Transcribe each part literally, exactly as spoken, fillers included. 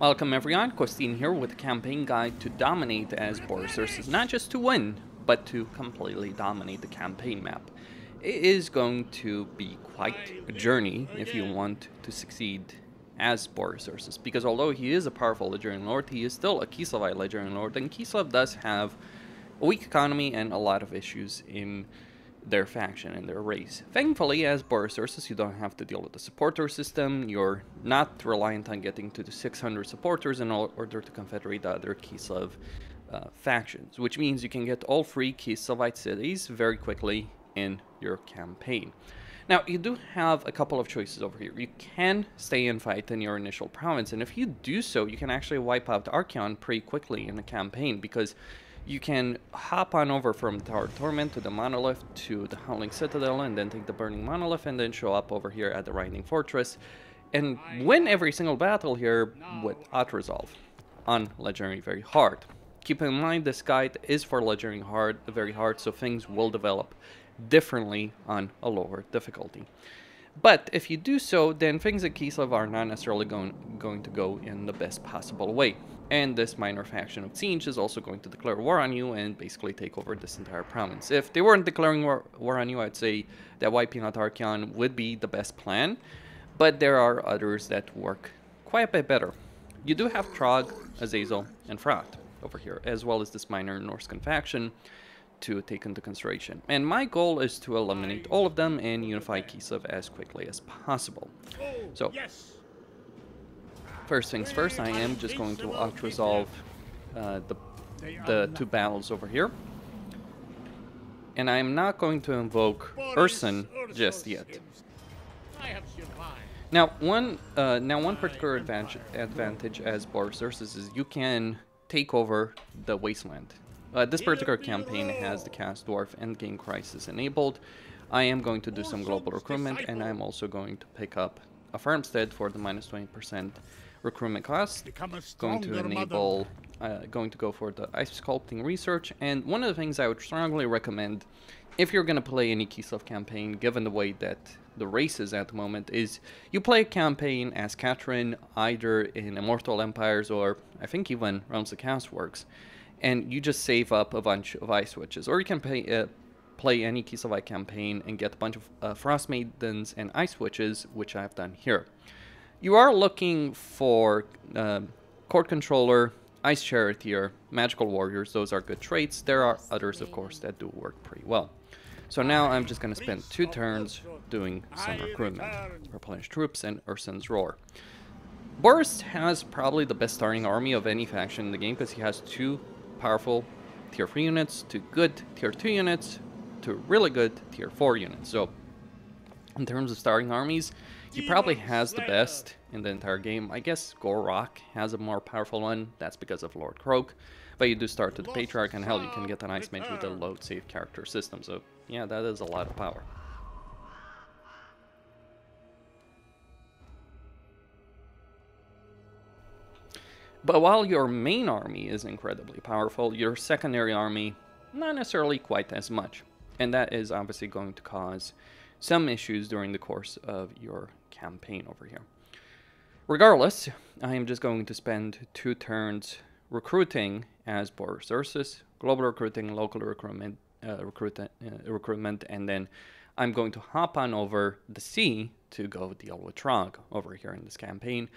Welcome everyone, Costin here with a campaign guide to dominate as Boris Ursus, not just to win, but to completely dominate the campaign map. It is going to be quite a journey if you want to succeed as Boris Ursus, because although he is a powerful Ligurian lord, he is still a Kislev Ligurian lord, and Kislev does have a weak economy and a lot of issues in their faction and their race. Thankfully, as Boris Ursus, you don't have to deal with the supporter system. You're not reliant on getting to the six hundred supporters in order to confederate the other Kislev uh, factions, which means you can get all three Kislevite cities very quickly in your campaign. Now, you do have a couple of choices over here. You can stay and fight in your initial province, and if you do so, you can actually wipe out Archaon pretty quickly in the campaign, because you can hop on over from Tower Torment to the Monolith to the Howling Citadel and then take the Burning Monolith and then show up over here at the Riding Fortress and win every single battle here with Auto-Resolve on Legendary Very Hard. Keep in mind this guide is for Legendary Hard, Very Hard, so things will develop differently on a lower difficulty. But if you do so, then things at Kislev are not necessarily going, going to go in the best possible way. And this minor faction of Tsinj is also going to declare war on you and basically take over this entire province. If they weren't declaring war, war on you, I'd say that wiping out Archaon would be the best plan. But there are others that work quite a bit better. You do have Trog, Azazel, and Fraat over here, as well as this minor Norskan faction to take into consideration, and my goal is to eliminate all of them and unify Kislev as quickly as possible. So first things first, I am just going to auto-resolve uh, the, the two battles over here, and I am not going to invoke Ursun just yet. Now one, uh, now one particular advantage, advantage as Boris Ursus is you can take over the Wasteland. Uh, this particular campaign has the Chaos Dwarf Endgame Crisis enabled. I am going to do some global recruitment, and I'm also going to pick up a farmstead for the minus twenty percent recruitment cost. Going to enable, uh, going to go for the ice sculpting research. And one of the things I would strongly recommend, if you're going to play any Kislev campaign, given the way that the race is at the moment, is you play a campaign as Catrin either in Immortal Empires or I think even Realms of Chaos works. And you just save up a bunch of ice witches, or you can pay, uh, play any Kislevite campaign and get a bunch of uh, frost maidens and ice witches, which I've done here. You are looking for uh, court controller, ice charioteer, magical warriors. Those are good traits. There are others, of course, that do work pretty well. So now I'm just going to spend two turns doing some recruitment, replenish troops, and Ursun's Roar. Boris has probably the best starting army of any faction in the game because he has two powerful tier three units, to good tier two units, to really good tier four units. So, in terms of starting armies, he probably has the best in the entire game. I guess Gorok has a more powerful one, that's because of Lord Croak. But you do start with the Patriarch, and hell, you can get an Ice Mage with a load save character system. So, yeah, that is a lot of power. But while your main army is incredibly powerful, your secondary army, not necessarily quite as much. And that is obviously going to cause some issues during the course of your campaign over here. Regardless, I am just going to spend two turns recruiting as Boris Ursus, global recruiting, local recruitment, uh, recruit, uh, recruitment, and then I'm going to hop on over the sea to go deal with Trog over here in this campaign.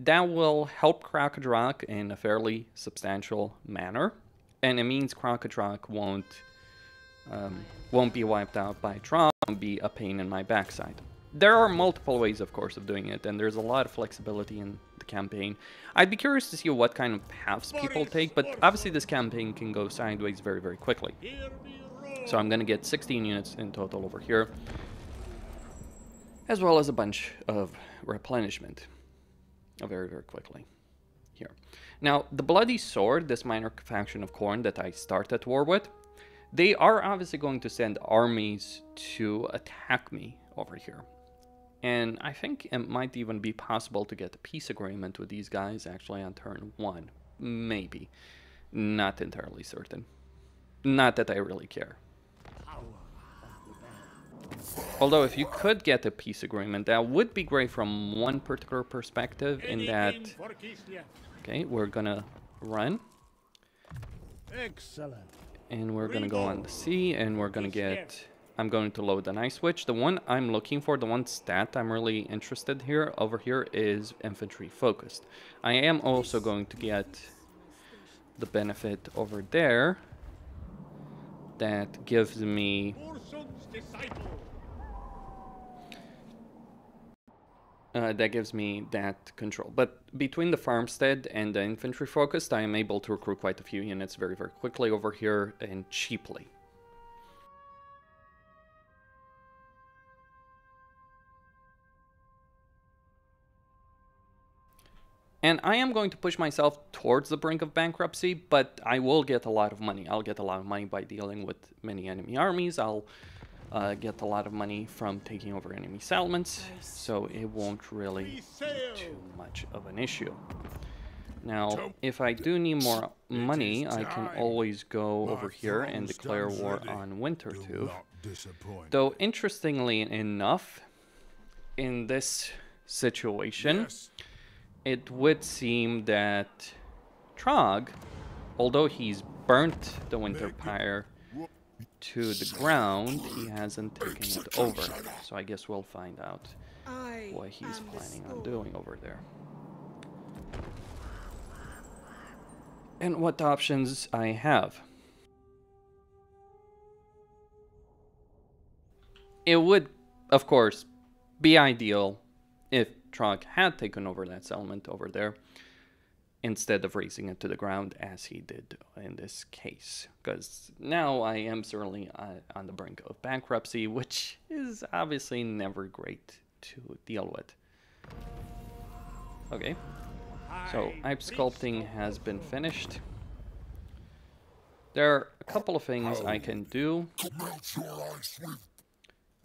That will help Krakadraak in a fairly substantial manner, and it means Krakadraak won't um, won't be wiped out by Trog and be a pain in my backside. There are multiple ways, of course, of doing it, and there's a lot of flexibility in the campaign. I'd be curious to see what kind of paths people take, but obviously this campaign can go sideways very, very quickly. So I'm going to get sixteen units in total over here, as well as a bunch of replenishment. Very, very quickly here. Now, the Bloody Sword, this minor faction of Khorne that I start at war with, they are obviously going to send armies to attack me over here. And I think it might even be possible to get a peace agreement with these guys actually on turn one. Maybe. Not entirely certain. Not that I really care. Although if you could get a peace agreement, that would be great from one particular perspective in that... Okay, we're gonna run. Excellent. And we're gonna go on the sea, and we're gonna get... I'm going to load an ice switch. The one I'm looking for, the one stat I'm really interested here, over here, is infantry focused. I am also going to get the benefit over there that gives me... Uh, that gives me that control. But between the farmstead and the infantry focused, I am able to recruit quite a few units very, very quickly over here and cheaply. And I am going to push myself towards the brink of bankruptcy, but I will get a lot of money. I'll get a lot of money by dealing with many enemy armies. I'll Uh, get a lot of money from taking over enemy settlements, so it won't really be too much of an issue. Now, if I do need more money, I can always go over here and declare war on Wintertooth. Though, interestingly enough, in this situation, it would seem that Trog, although he's burnt the Winterpire to the ground, he hasn't taken it over. So I guess we'll find out what he's planning on doing over there. And what options I have. It would, of course, be ideal if Trog had taken over that settlement over there, instead of raising it to the ground as he did in this case. Because now I am certainly on, on the brink of bankruptcy, which is obviously never great to deal with. Okay, so Ipe sculpting has been finished. There are a couple of things I can do.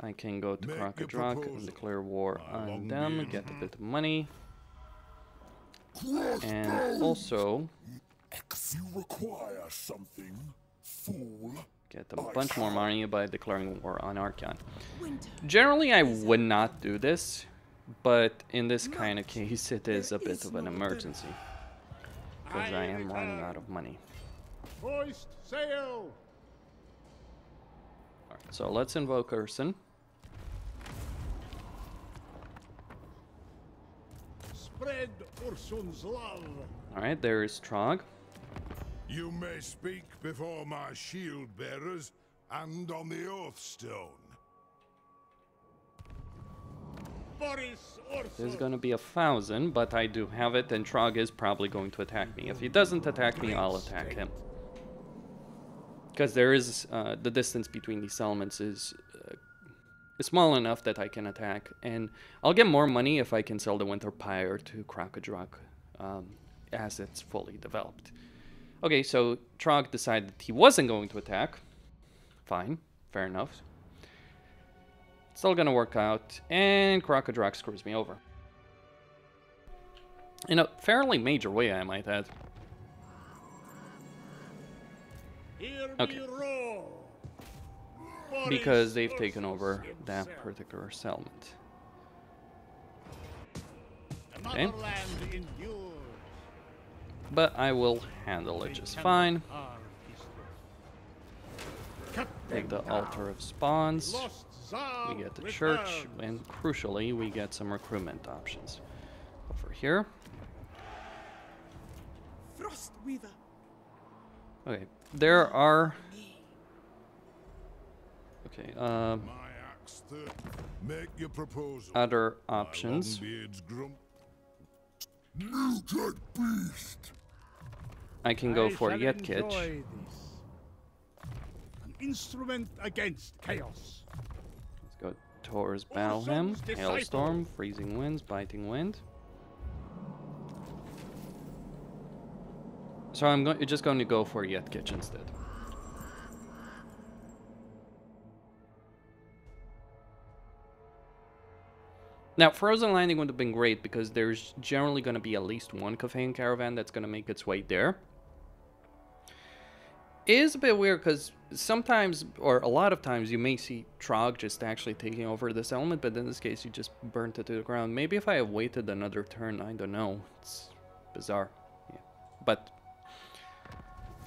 I can go to Krokadrog and declare war on them, get a bit of money. And also, you require something, fool. Get a bunch more money by declaring war on Archon. Generally, I would not do this, but in this kind of case, it is a bit of an emergency, because I am running out of money. Hoist sail. All right, so let's invoke Urson. Alright, there is Trog. You may speak before my shield bearers and on the Oathstone. There's gonna be a thousand, but I do have it, and Trog is probably going to attack me. If he doesn't attack me, I'll attack him. Because there is uh, the distance between these elements is uh, small enough that I can attack, and I'll get more money if I can sell the Winterpire to Krokadrog um, as it's fully developed. Okay, so Trog decided he wasn't going to attack. Fine, fair enough. Still gonna work out, and Krokadrog screws me over. In a fairly major way, I might add. Okay. Because they've taken over that particular settlement. Okay. But I will handle it just fine. Take the Altar of Spawns. We get the church, and crucially, we get some recruitment options. Over here. Okay, there are... Okay, um, make your proposal. Other options. Beast. I can go I for Yetkitch. An instrument against chaos. Let's go Tor's Balham, Hailstorm, Freezing Winds, Biting Wind. So I'm go just going to go for Yetkitch instead. Now, Frozen Landing would have been great because there's generally going to be at least one Cathayan caravan that's going to make its way there. It is a bit weird because sometimes, or a lot of times, you may see Trog just actually taking over this element, but in this case, you just burnt it to the ground. Maybe if I had waited another turn, I don't know. It's bizarre. Yeah. But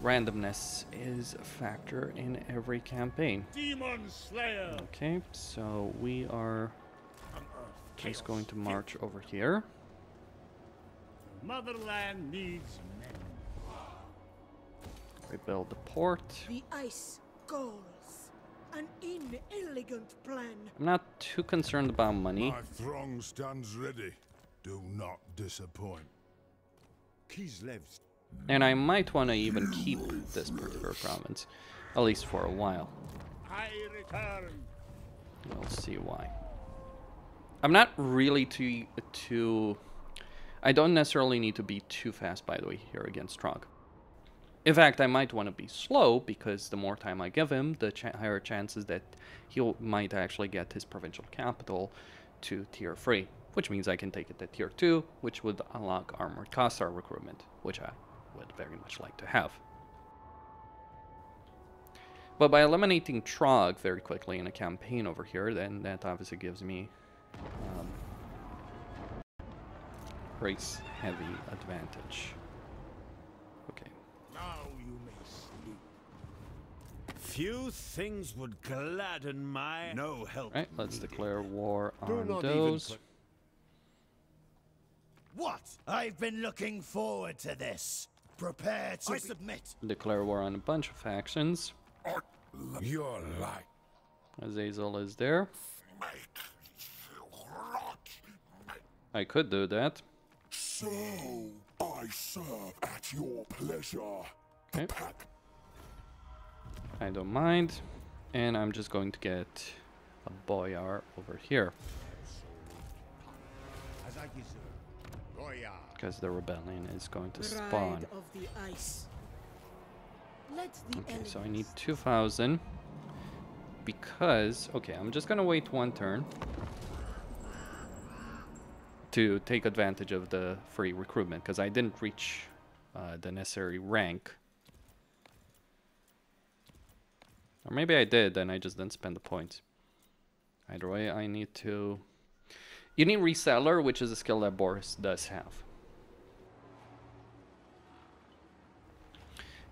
randomness is a factor in every campaign. Demon Slayer. Okay, so we are just going to march over here. Motherland needs men. Rebuild the port. The ice goals. An inelegant plan. I'm not too concerned about money. My throng stands ready. Do not disappoint. Kislev's. And I might want to even keep this particular province, at least for a while. I return. We'll see why. I'm not really too too. I don't necessarily need to be too fast, by the way, here against Trog. In fact, I might want to be slow, because the more time I give him, the ch higher chances that he might actually get his provincial capital to tier three, which means I can take it to tier two, which would unlock Armored Khasar recruitment, which I would very much like to have. But by eliminating Trog very quickly in a campaign over here, then that obviously gives me um, race-heavy advantage. Few things would gladden my no help. Right, let's declare war on those. What? I've been looking forward to this. Prepare to I submit. Declare war on a bunch of factions. Your life. Azazel is there. I could do that. So I serve at your pleasure. Okay. I don't mind, and I'm just going to get a boyar over here because the rebellion is going to spawn. Okay, so I need two thousand because, okay, I'm just going to wait one turn to take advantage of the free recruitment because I didn't reach uh, the necessary rank. Or maybe I did, and I just didn't spend the points. Either way, I need to... You need Reseller, which is a skill that Boris does have.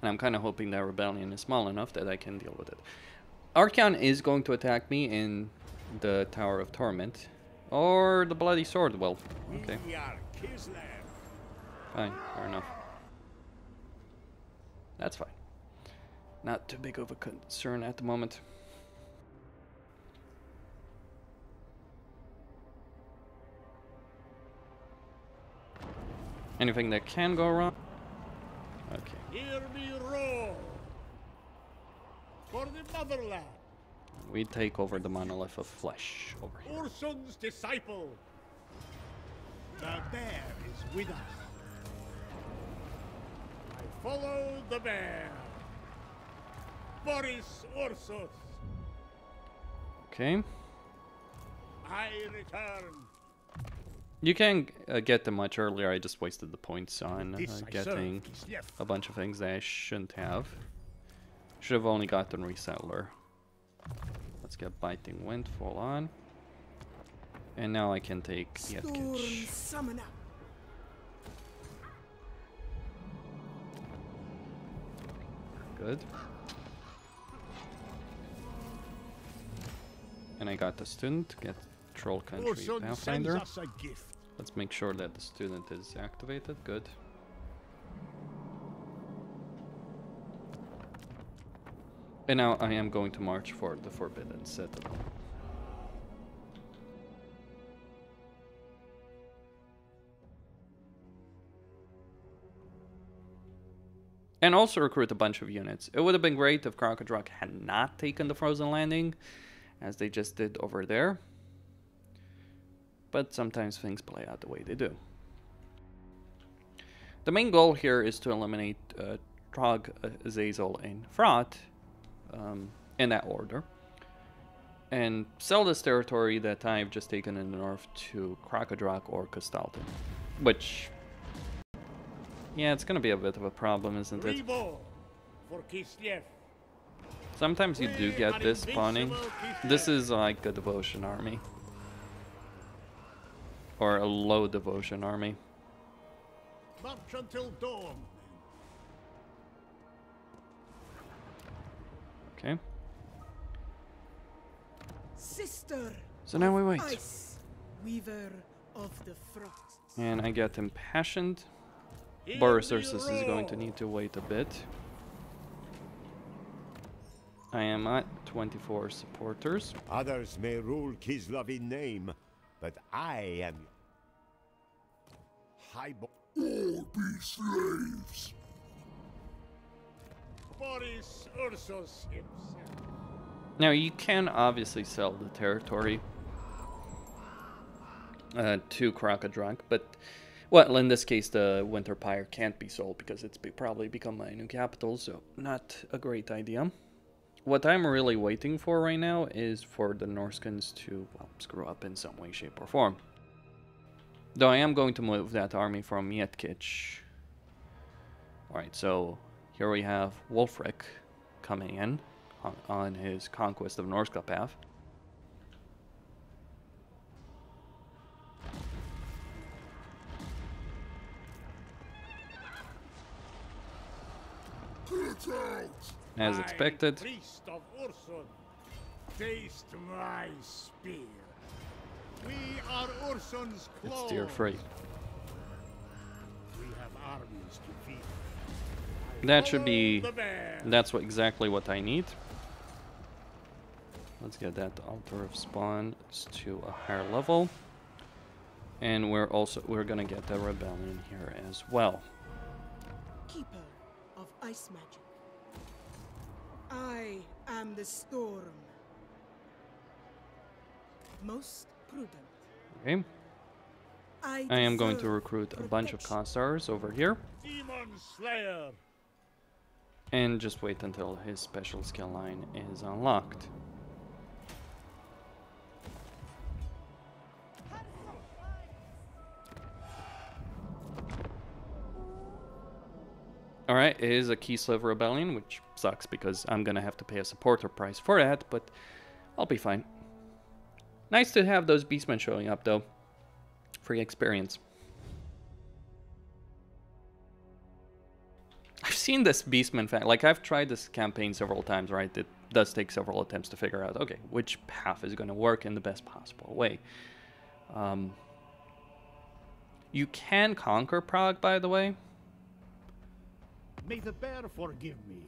And I'm kind of hoping that Rebellion is small enough that I can deal with it. Archaon is going to attack me in the Tower of Torment. Or the Bloody Sword. Well, okay. Fine, fair enough. That's fine. Not too big of a concern at the moment. Anything that can go wrong? Okay. Hear me roar for the motherland. We take over the monolith of flesh over here. Urson's disciple. The bear is with us. I follow the bear. Boris Ursus. Okay. I return. You can uh, get them much earlier. I just wasted the points on uh, getting a bunch of things that I shouldn't have. Should have only gotten Resettler. Let's get Biting Windfall on. And now I can take Yetkitch. Good. And I got the student, get Troll Country Pathfinder. Let's make sure that the student is activated. Good. And now I am going to march for the Forbidden Citadel. And also recruit a bunch of units. It would have been great if Krokadrok had not taken the Frozen Landing, as they just did over there. But sometimes things play out the way they do. The main goal here is to eliminate uh, Trog, Azazel, and Frot um, in that order. And sell this territory that I've just taken in the north to Krokadrok or Kostaltin. Which, yeah, it's going to be a bit of a problem, isn't it? Sometimes you do get this spawning. This is like a devotion army. Or a low devotion army. March until dawn. Okay. Sister. So now we wait. Ice, weaver of the frost. And I get impassioned. Boris Ursus is going to need to wait a bit. I am at twenty-four supporters. Others may rule Kislev in name, but I am highborn. All be slaves. Boris Ursus himself. Now you can obviously sell the territory uh, to Krakadrak, but well, in this case the Winterpire can't be sold because it's be probably become my new capital, so not a great idea. What I'm really waiting for right now is for the Norskins to well, screw up in some way, shape, or form. Though I am going to move that army from Mietkitch. Alright, so here we have Wulfric coming in on, on his conquest of Norskapath. Get out! As expected. Priest of Ursun, taste my spear. We are Ursun's claws. It's deer free. We have armies to feed. That should be. That's what exactly what I need. Let's get that altar of spawn to a higher level, and we're also we're gonna get the rebellion here as well. Keeper of ice magic. I am the storm. Most prudent. Okay. I, I am going to recruit protection. A bunch of Khazars over here. Demon Slayer. And just wait until his special skill line is unlocked. Alright, it is a Kislev Rebellion, which sucks because I'm going to have to pay a supporter price for that, but I'll be fine. Nice to have those beastmen showing up, though. Free experience. I've seen this beastman fact. Like, I've tried this campaign several times, right? It does take several attempts to figure out, okay, which path is going to work in the best possible way. Um, you can conquer Prague, by the way. May the bear forgive me.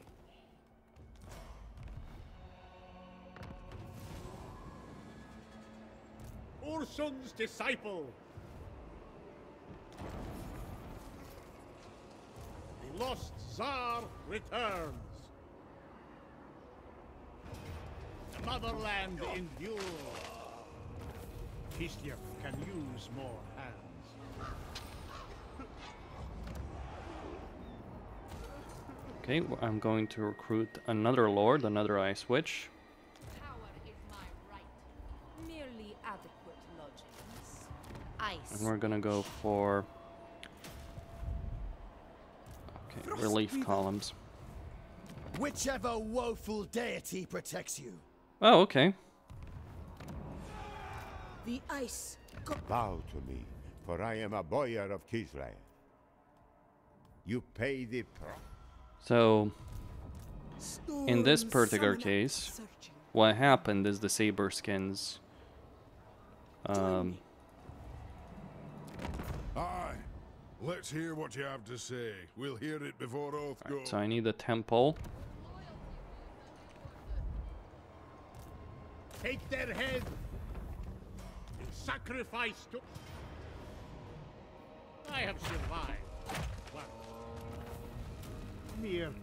Ursun's disciple. The lost Tsar returns. The motherland endures. Kislev can use more hands. Okay, I'm going to recruit another lord, another ice witch. Power is my right. Merely adequate lodgings. Ice. And we're gonna go for okay, Frost relief Weaver. Columns. Whichever woeful deity protects you. Oh, okay. The ice. Bow to me, for I am a boyar of Kislev. You pay the price. So, in this particular case, what happened is the Saberskins um, Aye. Let's hear what you have to say. We'll hear it before oath goes. Right, so I need a temple. Take their head and sacrifice to I have survived.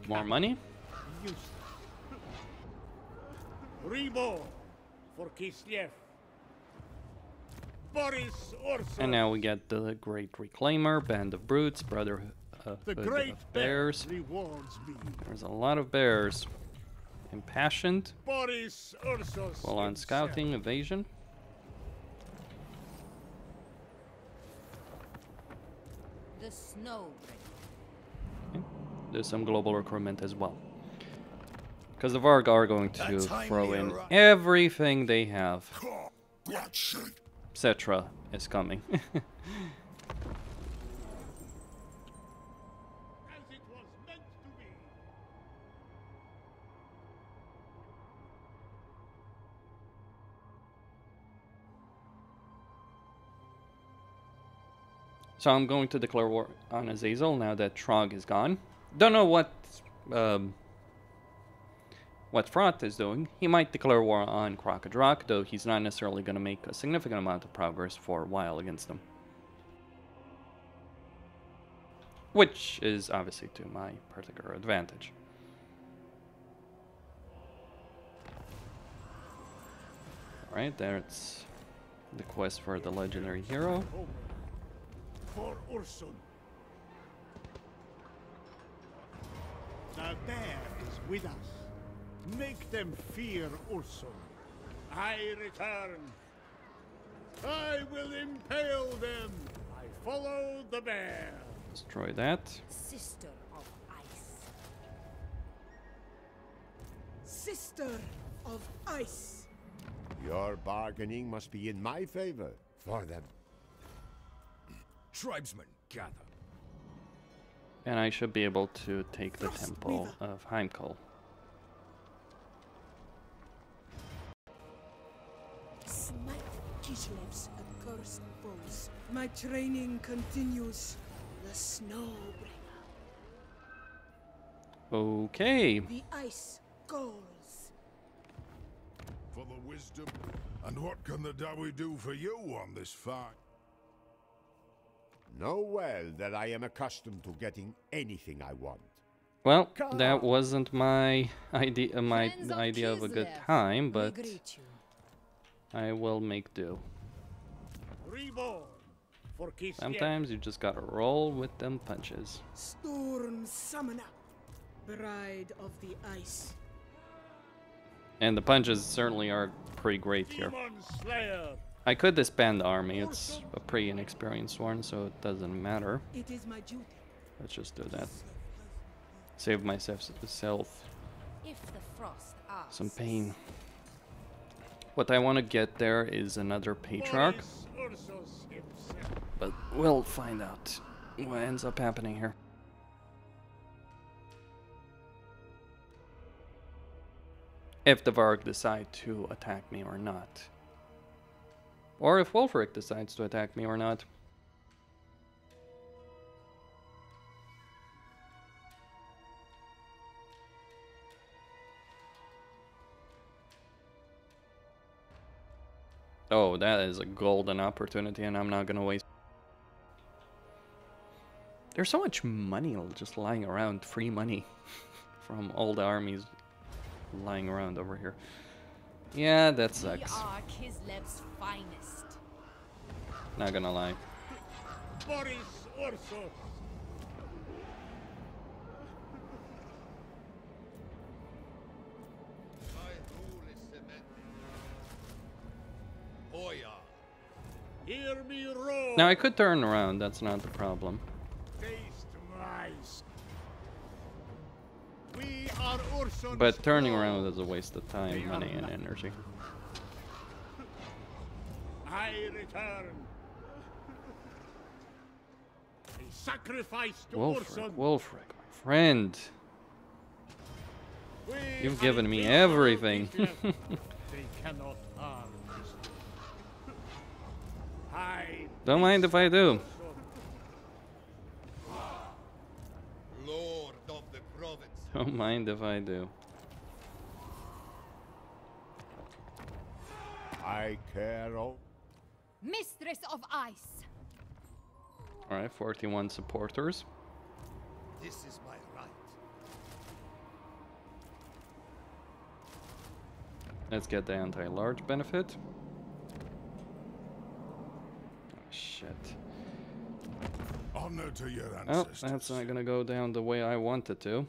More money? And now we get the Great Reclaimer, Band of Brutes, Brotherhood of Bears. There's a lot of bears. Impassioned. Full on scouting, evasion. The snow. There's some global recruitment as well. Because the Varg are going to throw in everything they have. Cetra is coming. So I'm going to declare war on Azazel now that Trog is gone. Don't know what um, what Frot is doing. He might declare war on Krokadrak, though he's not necessarily going to make a significant amount of progress for a while against them. Which is obviously to my particular advantage. Alright, there's the quest for the legendary hero. For Ursun. Nader is with us. Make them fear Ursun. I return. I will impale them. I follow the bear. Destroy that. Sister of ice. Sister of ice. Your bargaining must be in my favor for them. Tribesmen gather. And I should be able to take the Trust temple the... of Heimkall. Smite Kislev's accursed foes. My training continues. The Snowbringer. Okay. The ice calls. For the wisdom. And what can the Dawi do for you on this fight? Know well that I am accustomed to getting anything I want. Well, that wasn't my idea, my idea of a good time, but I will make do. Sometimes you just gotta roll with them punches. Storm Summoner, Bride of the Ice. And the punches certainly are pretty great here. I could disband the army, it's a pretty inexperienced one, so it doesn't matter. It is my duty. Let's just do that. Save myself if the frost asks. Some pain. What I want to get there is another Patriarch. But we'll find out what ends up happening here. If the Varg decide to attack me or not. Or if Wolfric decides to attack me or not. Oh, that is a golden opportunity and I'm not going to waste. There's so much money just lying around, free money from all the armies lying around over here. Yeah, that sucks. We are Kislev's finest. Not gonna lie. Boris Orso. My rule is cemented. Oya. Hear me roar. Now I could turn around. That's not the problem. Taste rice. But turning around is a waste of time, money, and energy. I return. A sacrifice to Wolfric, Wolfric, my friend. You've given me everything. They cannot harm us. Don't mind if I do. Don't mind if I do. I care. Mistress of Ice. All right, forty-one supporters. This is my right. Let's get the anti-large benefit. Oh, shit. Honor to your ancestors. Oh, that's not gonna go down the way I wanted to.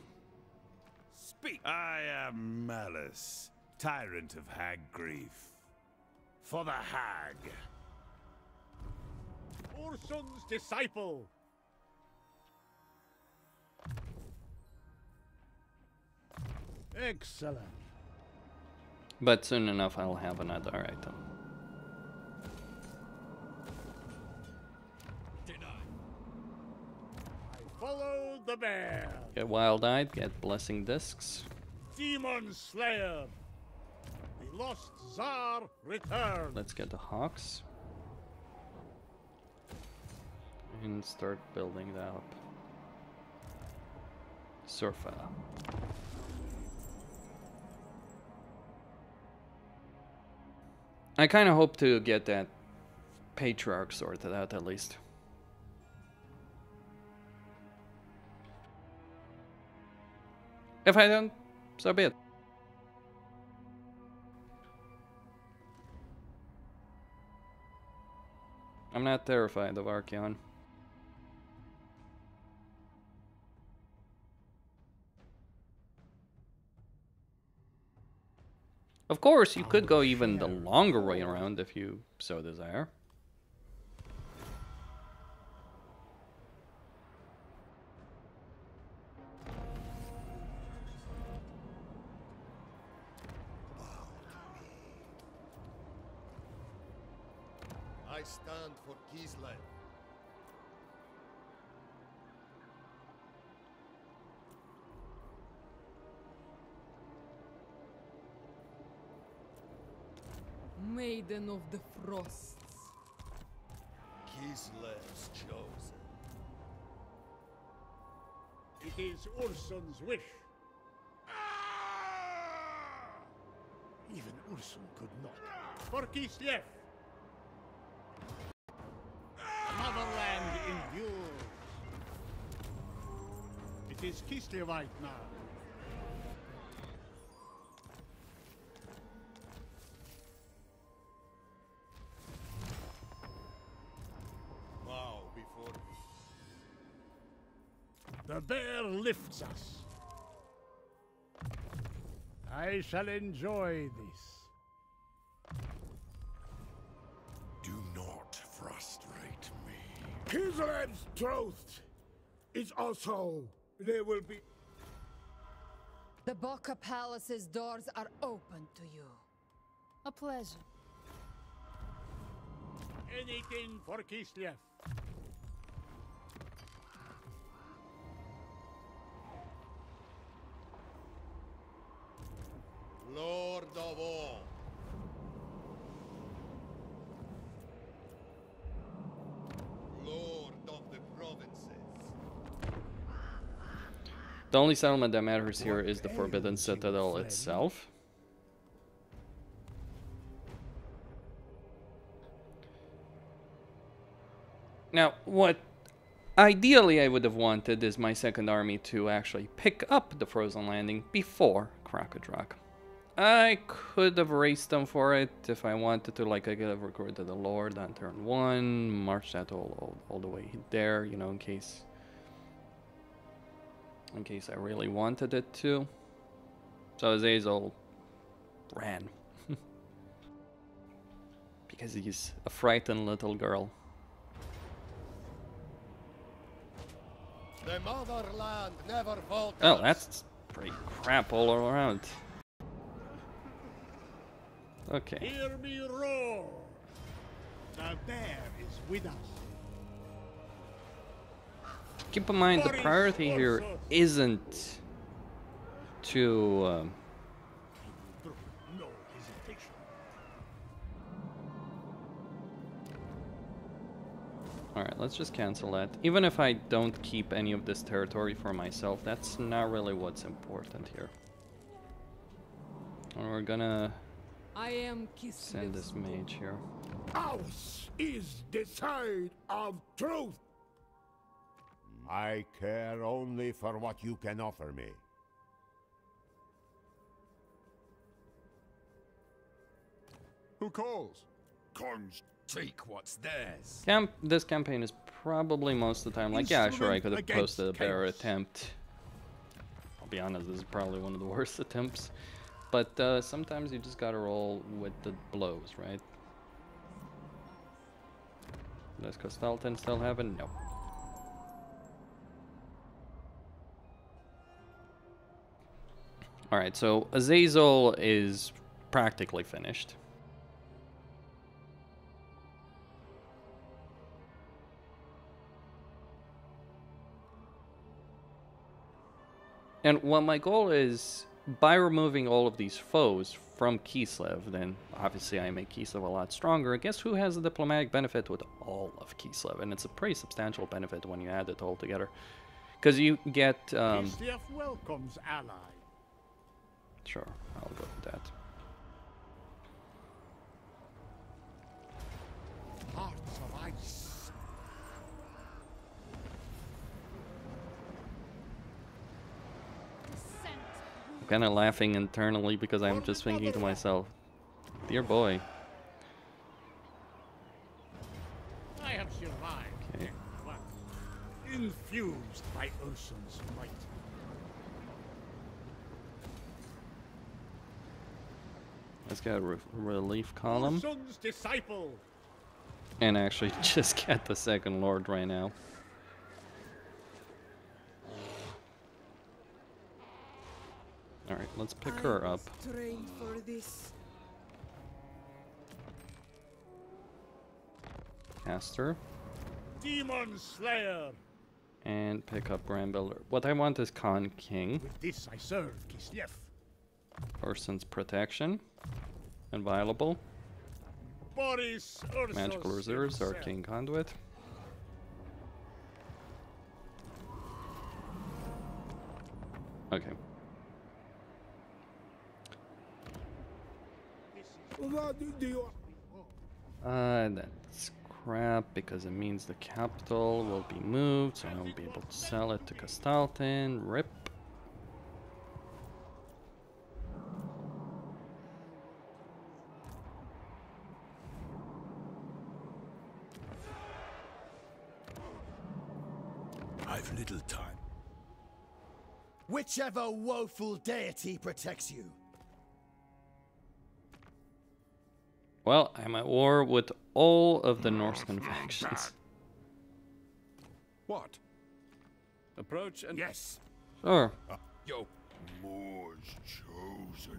I am Malice, tyrant of Haggrief. For the Hag. Orsun's disciple. Excellent. But soon enough, I'll have another item. I follow the bear. Get wild-eyed. Get blessing discs. Demon Slayer. The lost Tsar returns. Let's get the hawks and start building that up. Surfa. I kind of hope to get that patriarch sorted out at least. If I don't, so be it. I'm not terrified of Archaon. Of course, you could go even the longer way around if you so desire. I stand for Kislev. Maiden of the Frosts. Kislev's chosen. It is Urson's wish. Ah! Even Urson could not. For Kislev. The motherland endures. It is Kislevite now. The bear lifts us. I shall enjoy this. Do not frustrate me. Kislev's troth is also there will be. The Boca Palace's doors are open to you. A pleasure. Anything for Kislev. Lord of all. Lord of the provinces. The only settlement that matters here is the Forbidden Citadel itself. Now, what ideally I would have wanted is my second army to actually pick up the Frozen Landing before Krakodrak. I could have raced them for it if I wanted to. Like, I could have recruited the Lord on turn one, march that all, all, all the way there, you know, in case, in case I really wanted it to. So Azazel ran. Because he's a frightened little girl. The motherland never falters. Oh, that's pretty crap all around. Okay. Hear me roar! The bear is with us. Keep in mind, the priority here isn't to um, no hesitation. All right, let's just cancel that. Even if I don't keep any of this territory for myself, that's not really what's important here. And we're gonna. I am Kislev's send this mage here. Ours is the side of truth. I care only for what you can offer me. Who calls? Const, take what's theirs. Camp. This campaign is probably most of the time like, yeah, sure, I could have posted a better attempt. I'll be honest, this is probably one of the worst attempts. But uh, sometimes you just gotta roll with the blows, right? Does Kostalten still have it? No. All right, so Azazel is practically finished. And while my goal is by removing all of these foes from Kislev, then obviously I make Kislev a lot stronger. Guess who has a diplomatic benefit with all of Kislev? And it's a pretty substantial benefit when you add it all together. Because you get... Um, Kislev welcomes ally. Sure, I'll go with that. Hearts of ice. I'm kind of laughing internally because I'm just thinking to myself, dear boy. I have survived. Okay. Infused by ocean's might. Let's get a re relief column. Ocean's disciple. And actually just get the second lord right now. All right, let's pick I her up. Trained for this. Cast her. Demon Slayer. And pick up Grand Builder. What I want is Khan King. With this I serve Kislev. Person's protection. Inviolable. Boris Magical Reserves, Arcane Conduit. Okay. Uh, that's crap because it means the capital will be moved, so I won't be able to sell it to Castalton. Rip. Little time. Whichever woeful deity protects you. Well, I'm at war with all of the Norseman factions. What? Approach and yes. Sure. Uh, yo. More's chosen.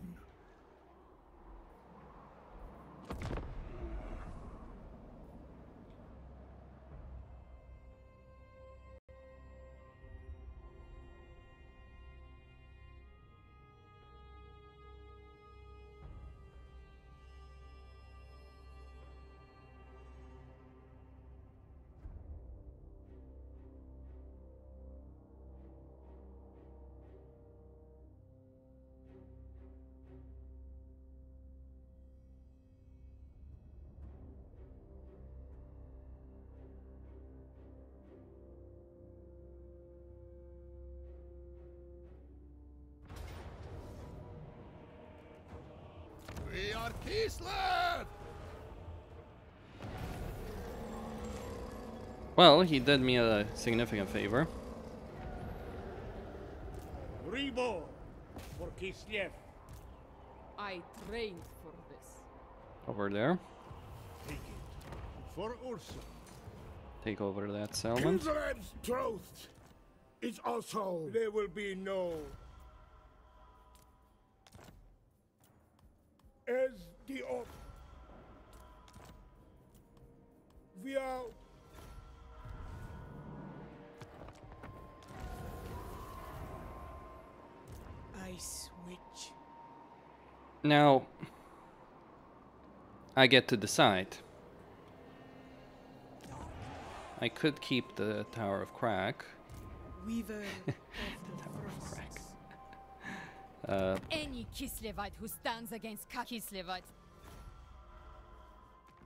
Kislev! Well, he did me a significant favor. Reborn for Kislev. I trained for this. Over there. Take it for Ursa. Take over that settlement. Kisler's troth is also. There will be no. As the op we are I switch. Now I get to decide. I could keep the Tower of Crack. Weaver of the Tower of Crack. Uh, Any Kislevite who stands against Kislevite.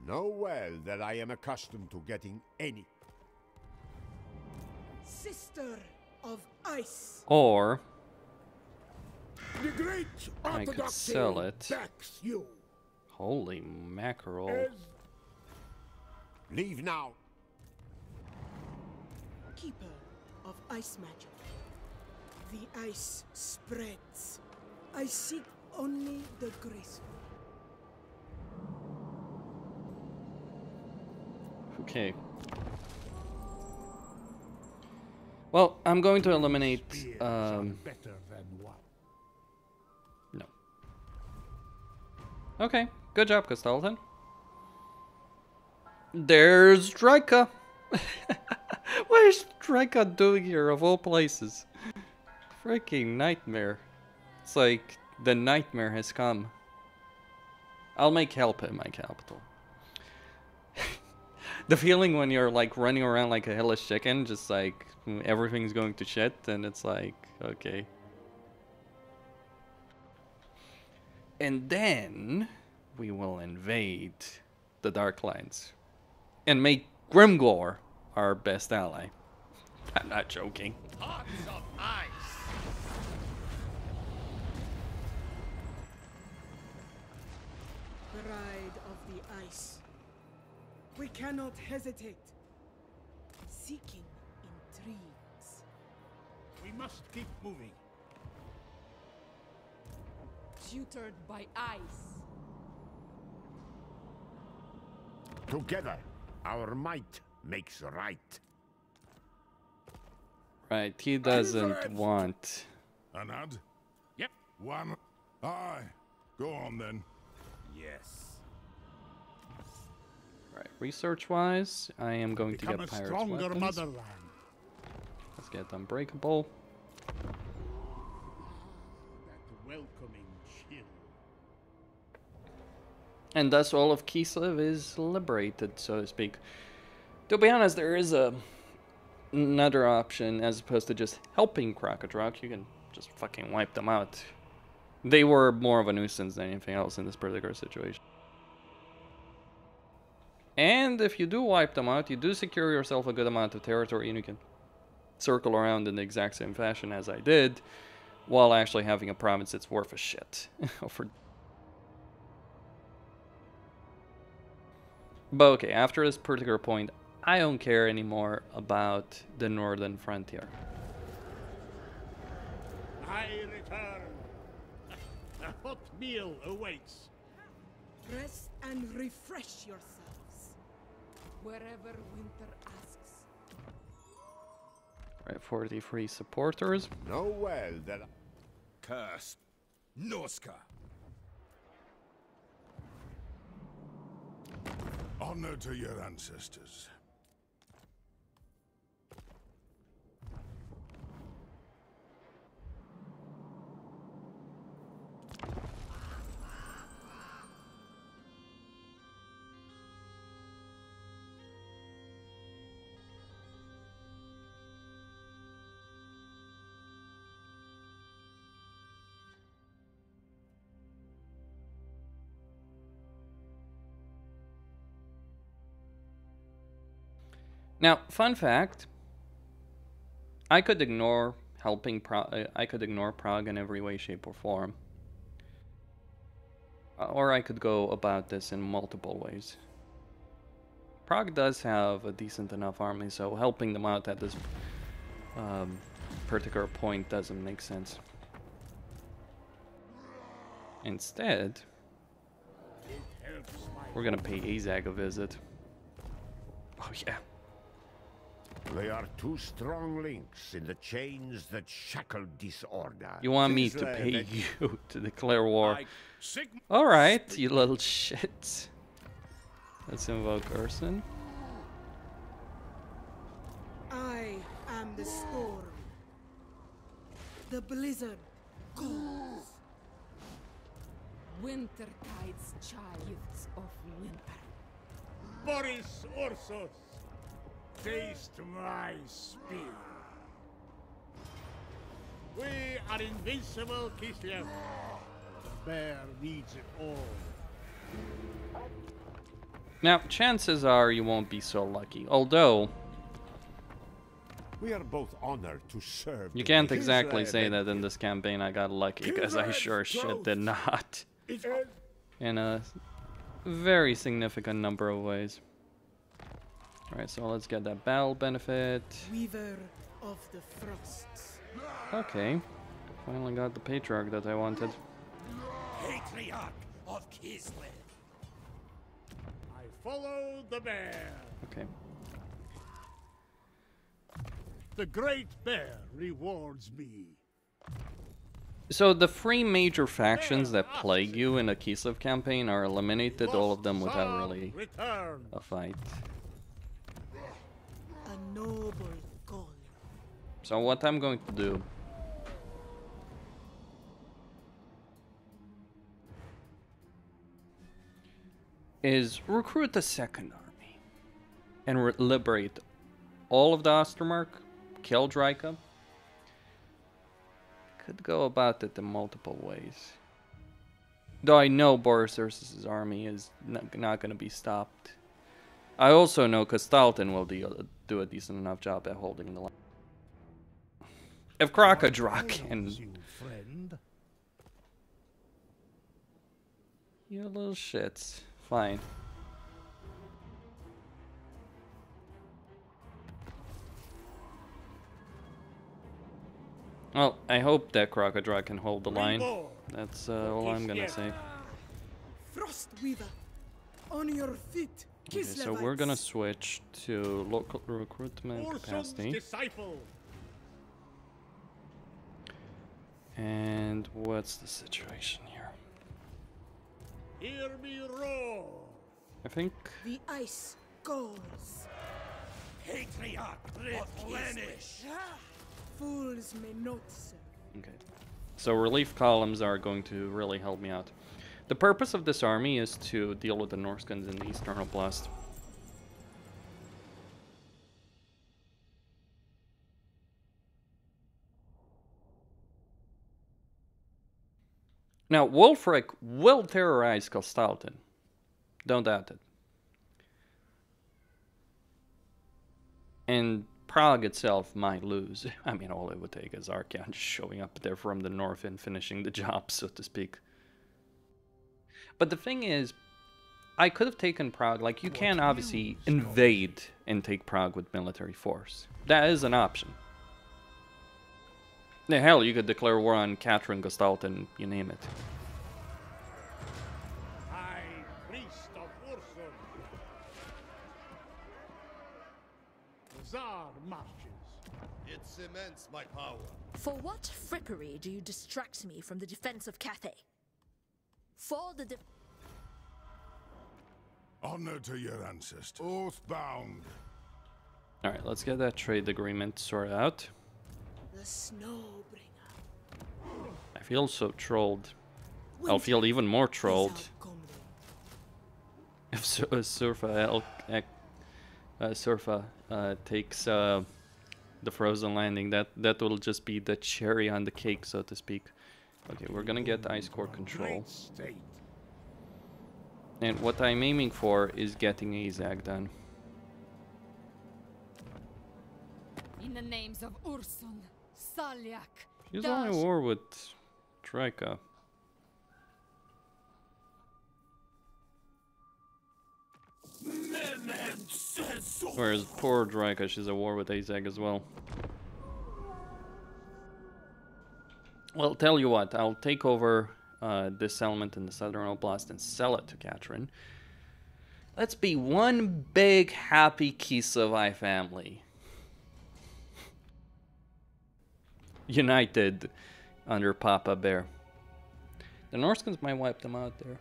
Know well that I am accustomed to getting any. Sister of Ice. Or the great I could sell it. You. Holy mackerel! As leave now. Keeper of ice magic. The ice spreads. I seek only the graceful. Okay. Well, I'm going to eliminate um, Okay, good job, Castleton. There's Draika. What is Draika doing here of all places? Freaking nightmare. It's like the nightmare has come. I'll make help in my capital. The feeling when you're like running around like a hellish chicken, just like everything's going to shit, and it's like, okay. And then we will invade the Darklands and make Grimgor our best ally. I'm not joking. Hearts of ice. Pride of the ice. We cannot hesitate. Seeking intrigues. We must keep moving. Tutored by ice. Together, our might makes right. Right, he doesn't want. An ad? Yep. One. Aye. Go on then. Yes. Right, research-wise, I am going Become to get pirates' stronger weapons. Motherland. Let's get unbreakable. That welcoming chill. And thus, all of Kislev is liberated, so to speak. To be honest, there is a another option as opposed to just helping Krakatoa. You can just fucking wipe them out. They were more of a nuisance than anything else in this particular situation. And if you do wipe them out, you do secure yourself a good amount of territory, and you can circle around in the exact same fashion as I did, while actually having a province that's worth a shit. For... But okay, after this particular point, I don't care anymore about the northern frontier. I return. A hot meal awaits. Rest and refresh yourself. Wherever winter asks. Right, forty-three supporters. Know well that cursed Norska. Honor to your ancestors. Now, fun fact, I could ignore helping Prague, I could ignore Prague in every way, shape, or form. Or I could go about this in multiple ways. Prague does have a decent enough army, so helping them out at this um, particular point doesn't make sense. Instead, we're gonna pay Azag a visit. Oh yeah. They are two strong links in the chains that shackle disorder. You want me to pay you to declare war? Alright, you little shit. Let's invoke Urson. I am the storm. The blizzard calls. Winter tides child of winter. Boris Ursus. Taste my spear. We are invincible, Kislev. The bear needs it all. Now, chances are you won't be so lucky. Although, we are both honored to serve. You can't exactly say that in this campaign I got lucky, because I sure shit did not. In a very significant number of ways. Alright, so let's get that battle benefit. Weaver of the Frosts. Okay. Finally got the Patriarch that I wanted. Patriarch of Kislev. I follow the bear. Okay. The great bear rewards me. So the three major factions that plague you in a Kislev campaign are eliminated, all of them without really a fight. A noble call. So what I'm going to do... is recruit a second army and liberate all of the Ostermark, kill Drika. Could go about it in multiple ways. Though I know Boris Ursus' army is not, not going to be stopped. I also know Kastaltin will deal, do a decent enough job at holding the line. If Krakadrak and... you little shits. Fine. Well, I hope that Krakadrak can hold the line. That's uh, all I'm gonna say. On your feet. Okay, so we're gonna switch to local recruitment capacity. And what's the situation here? Hear me roar. I think the ice goes. Patriarch replenish. Fools may not, sir. Okay. So relief columns are going to really help me out. The purpose of this army is to deal with the Norskans in the Eastern Oblast. Now, Wolfric will terrorize Kastaltin. Don't doubt it. And Prague itself might lose. I mean, all it would take is Archeon just showing up there from the north and finishing the job, so to speak. But the thing is, I could have taken Prague. Like, you can obviously invade and take Prague with military force. That is an option. The hell, you could declare war on Katrin, Gestalten, you name it. It cements my power. For what frippery do you distract me from the defense of Cathay? For the de honor to your ancestors. Oath bound. All right, let's get that trade agreement sorted out. The Snowbringer. I feel so trolled. Winter I'll feel even more trolled. If Sur uh, Surfa, El uh, Surfa uh, takes uh, the frozen landing, that that will just be the cherry on the cake, so to speak. Okay, we're gonna get ice core control. And what I'm aiming for is getting Azag done. In the names of Ursun, Salyak. She's on a war with Drika. Whereas poor Drika, she's at war with Azag as well. Well, tell you what, I'll take over uh, this settlement in the Southern Oblast and sell it to Katrin. Let's be one big happy Kislev family. United under Papa Bear. The Norskans might wipe them out there.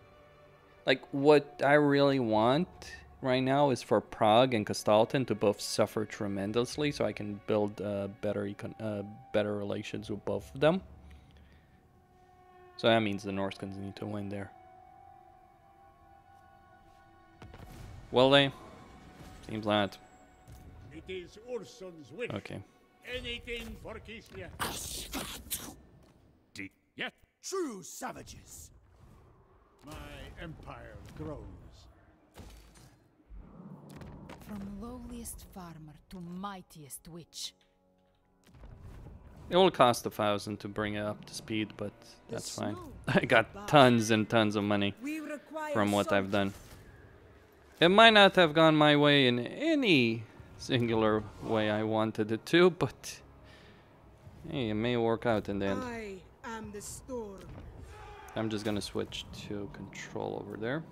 Like, what I really want right now is for Prague and Kastaltin to both suffer tremendously so I can build uh, better, econ uh, better relations with both of them. So that means the Norskans need to win there. Will they? Seems not. It is Urson's wish. Okay. Anything for Kislev. Yet true savages. My empire grows. From lowliest farmer to mightiest witch. It will cost a thousand to bring it up to speed, but that's fine. I got tons and tons of money from what I've done. It might not have gone my way in any singular way I wanted it to, but hey, it may work out in the end. I am the storm. I'm just gonna switch to control over there.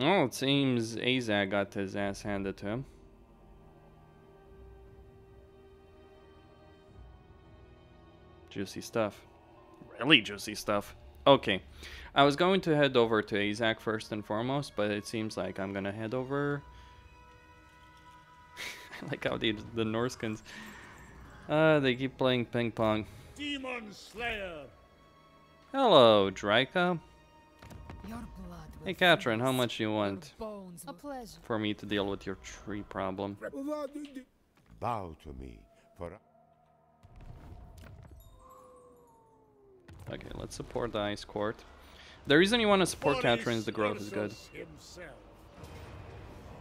Oh, it seems Azak got his ass handed to him. Juicy stuff. Really juicy stuff. Okay. I was going to head over to Azak first and foremost, but it seems like I'm gonna head over... I like how the, the Norskins... Uh, they keep playing ping pong. Demon Slayer! Hello, Draika. Hey, Katrin, how much you want for me to deal with your tree problem? Bow to me for... Okay, let's support the ice court. The reason you want to support Katrin is the growth is good.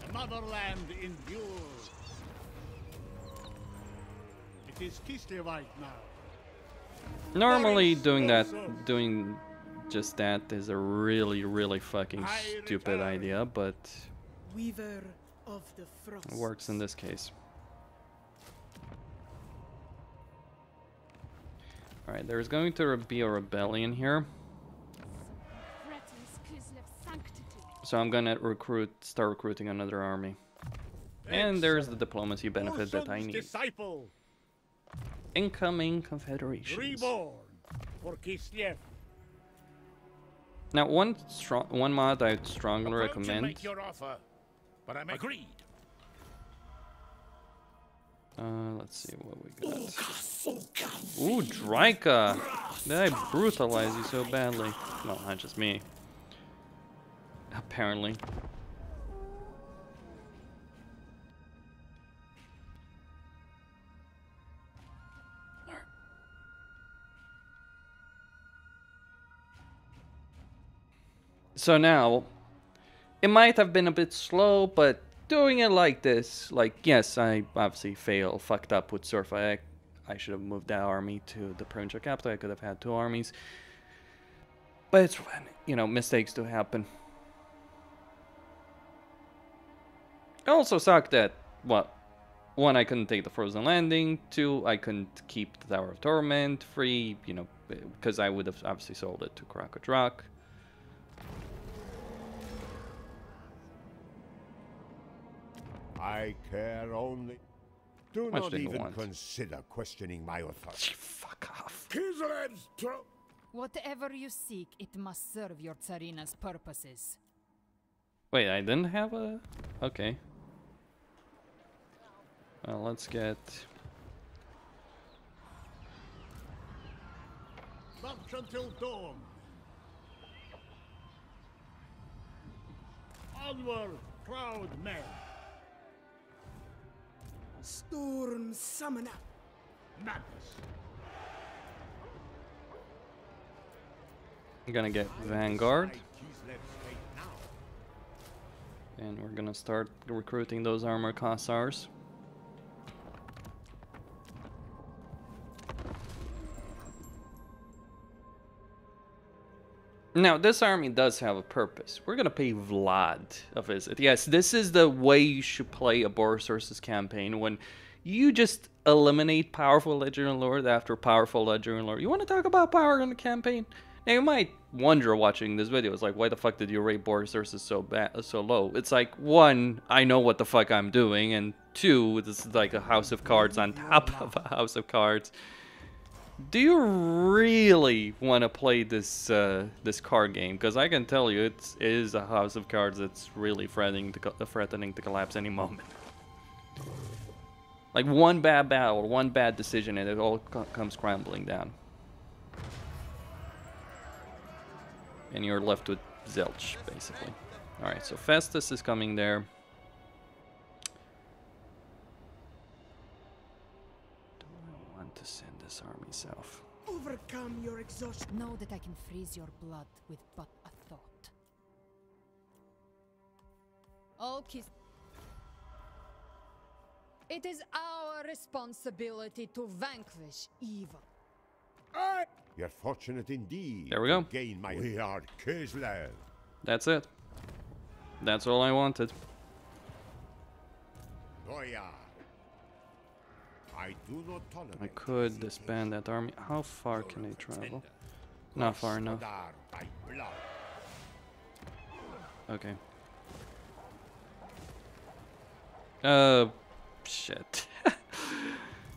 The motherland endures. It is Kislevite now. Normally, doing that, doing just that is a really, really fucking stupid idea, but Weaver of the Frost. It works in this case. Alright, there's going to be a rebellion here. So I'm gonna recruit, start recruiting another army. And there's the diplomacy benefit that I need. Incoming confederations. Reborn for Kislev. Now one strong, one mod I strongly recommend. Make your offer, but I'm agreed. Uh, let's see what we got. Ooh, Draika! Did I brutalize you so badly? No, not just me. Apparently. So now, it might have been a bit slow, but doing it like this, like, yes, I obviously fail, fucked up with Surfaik. I should have moved that army to the provincial capital. I could have had two armies. But it's when, you know, mistakes do happen. It also sucked that, well, one, I couldn't take the frozen landing. Two, I couldn't keep the Tower of Torment. Three, you know, because I would have obviously sold it to Krakodrak. I care only. Do not even want. Consider questioning my authority. Fuck off. Whatever you seek, it must serve your Tsarina's purposes. Wait, I didn't have a. Okay. Well, let's get. March until dawn. Onward, proud men. Storm Summoner. Madness. I'm gonna get Vanguard. And we're gonna start recruiting those armor Khazars. Now, this army does have a purpose. We're going to pay Vlad a visit. Yes, this is the way you should play a Boris Ursus campaign, when you just eliminate powerful Legendary Lord after powerful Legendary Lord. You want to talk about power in the campaign? Now, you might wonder watching this video, it's like, why the fuck did you rate Boris Ursus so bad, so low? It's like, one, I know what the fuck I'm doing, and two, this is like a house of cards on top of a house of cards. Do you really want to play this uh, this card game? Because I can tell you, it's, it is a house of cards that's really threatening to, co threatening to collapse any moment. Like one bad battle, one bad decision, and it all co comes crumbling down. And you're left with zilch, basically. Alright, so Festus is coming there. Army self. Overcome your exhaustion. Know that I can freeze your blood with but a thought. All kiss. It is our responsibility to vanquish evil. I You're fortunate indeed. There we go. Gain my we are Kislev. That's it. That's all I wanted. Boya. I, do not I could disband that army. How far can I travel? Not far enough. Okay. Uh, shit.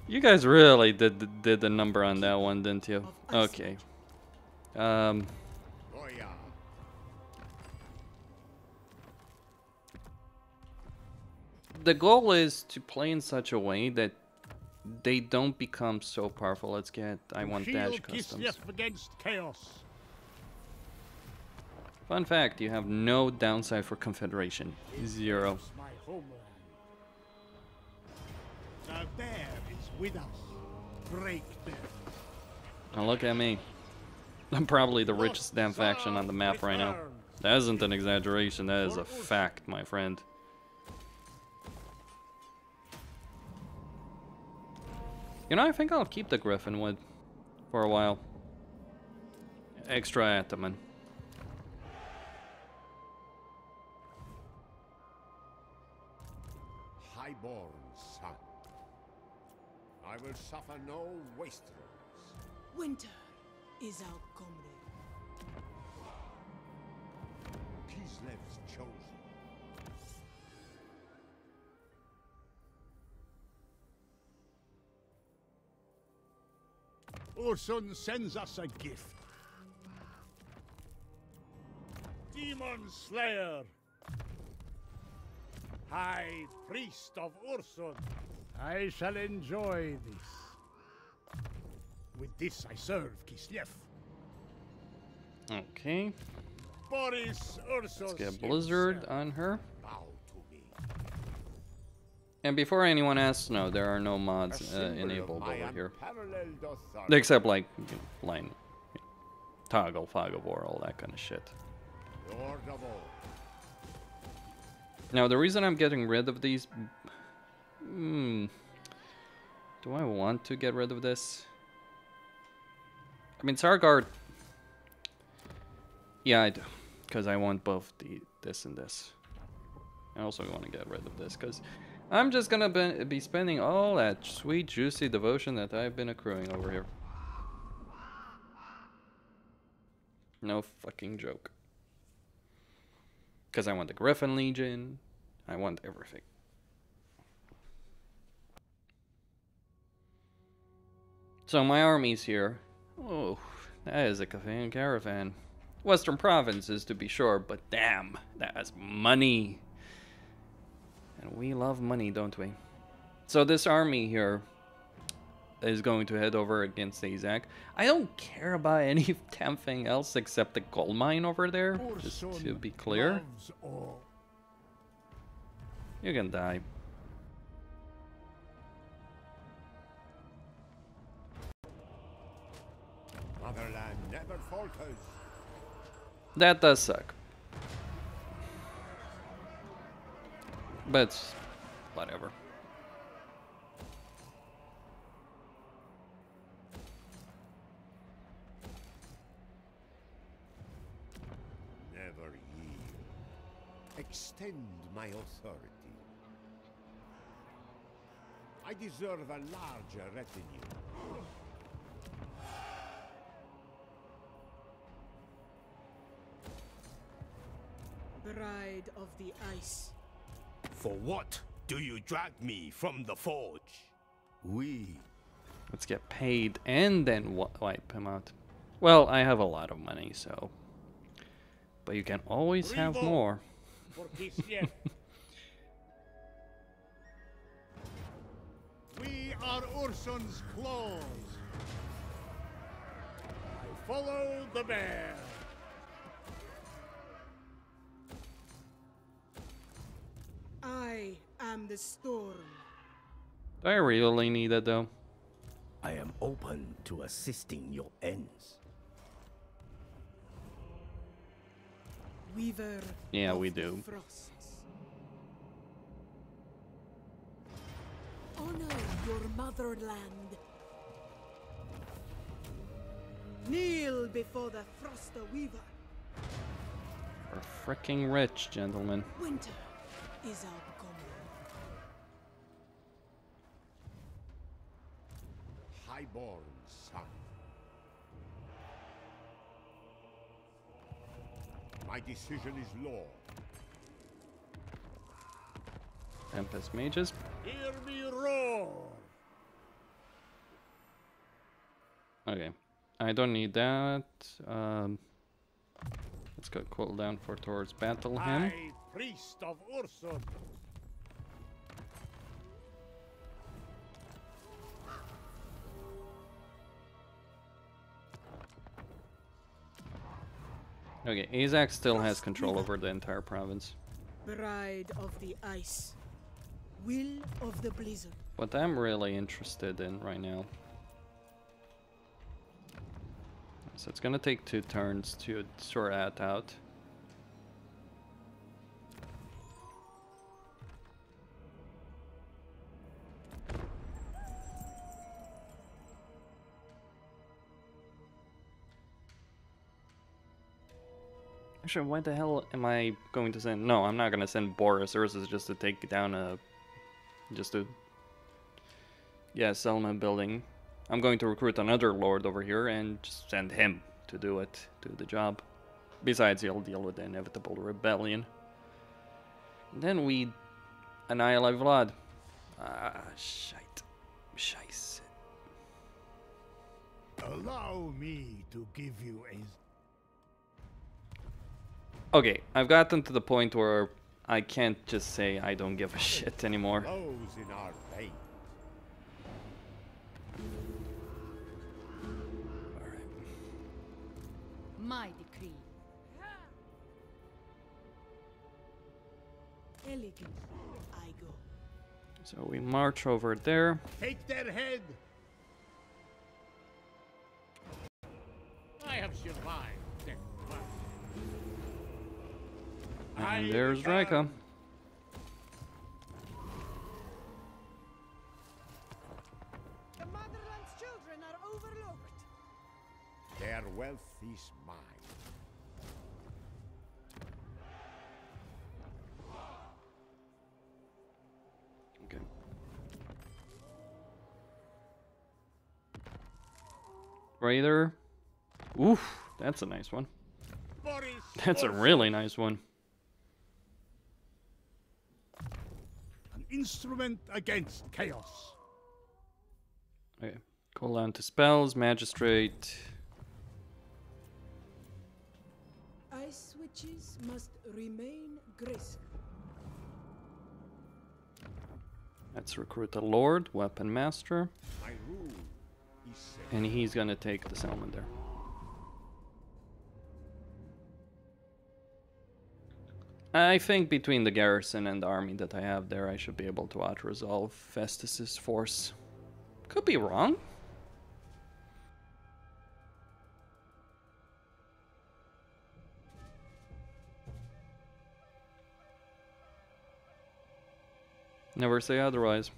You guys really did did the number on that one, didn't you? Okay. Um. The goal is to play in such a way that they don't become so powerful. Let's get. I want dash customs. Against chaos. Fun fact: you have no downside for Confederation. Zero. Now there is with us. Break them. Now look at me. I'm probably the richest damn faction on the map right now. That isn't an exaggeration. That is a fact, my friend. You know, I think I'll keep the Griffinwood for a while. Extra Ataman. Highborn son, I will suffer no wastrels. Winter is our comrade. Kislev's chosen. Orson sends us a gift. Demon Slayer, High Priest of Orson, I shall enjoy this. With this, I serve Kislev. Okay. Boris Ursus. Let's get Blizzard on her. Bow to me. And before anyone asks, no, there are no mods uh, enabled over here, except like you know, line, you know, toggle, fog of war, all that kind of shit. Now the reason I'm getting rid of these, hmm, do I want to get rid of this? I mean, Sargard. Yeah, I do, because I want both the this and this. I also want to get rid of this because I'm just gonna be, be spending all that sweet, juicy devotion that I've been accruing over here. No fucking joke. Because I want the Griffin Legion. I want everything. So my army's here. Oh, that is a caravan caravan. Western provinces, to be sure, but damn, that is money. And we love money, don't we? So this army here is going to head over against Azak. I don't care about any damn thing else except the gold mine over there, just to be clear. You can die. Motherland never falters. That does suck. But whatever. Never yield. Extend my authority. I deserve a larger retinue. Bride of the Ice. For what do you drag me from the forge? We. Let's get paid and then wipe him out. Well, I have a lot of money, so. But you can always have more. We are Urson's claws. I follow the bear. I am the storm. Do I really need it though? I am open to assisting your ends. Weaver. Yeah, we do. Frosts. Honor your motherland. Kneel before the Froster Weaver. We're freaking rich, gentlemen. Winter is our common. Highborn son. My decision is law. Tempest Mages. Hear me roar. Okay, I don't need that. Um, let's go cooldown for towards battle him. I, priest of Ursum. Okay, Azak still has control over the entire province. Bride of the ice, will of the blizzard. What I'm really interested in right now. So it's gonna take two turns to sort that out. Actually, why the hell am I going to send... No, I'm not going to send Boris Ursus just to take down a... Just to... Yeah, sell my building. I'm going to recruit another lord over here and just send him to do it, do the job. Besides, he'll deal with the inevitable rebellion. And then we annihilate Vlad. Ah, shite. Scheiße. Allow me to give you a... Okay, I've gotten to the point where I can't just say I don't give a shit anymore. Alright, my decree. Elegant, I go. So we march over there. Take that head. I have survived. And there's Draco. The motherland's children are overlooked. Their wealth is mine. Okay. Raider. Oof, that's a nice one. That's a really nice one. Instrument against chaos. Okay, call down to spells, magistrate. Ice witches must remain graceful. Let's recruit a lord, weapon master. My rule is safe. And he's gonna take the salmon there. I think between the garrison and the army that I have there, I should be able to out-resolve Festus's force. Could be wrong. Never say otherwise.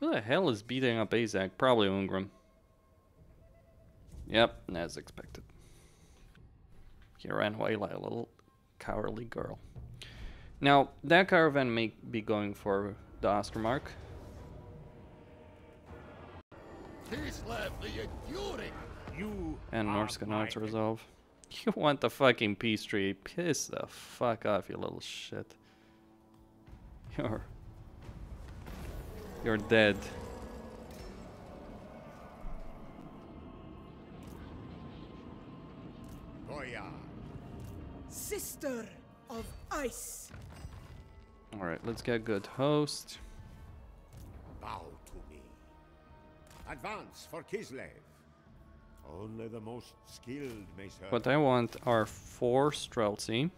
Who the hell is beating up Azak? Probably Ungrim. Yep, as expected. He ran away like a little... cowardly girl. Now that caravan may be going for the Ostermark. And Norskanaut to resolve. You want the fucking peace tree? Piss the fuck off, you little shit. You're you're dead. Boya. Sister of ice. All right, let's get a good host. Bow to me. Advance for Kislev. Only the most skilled may serve. What I want are four Streltsy.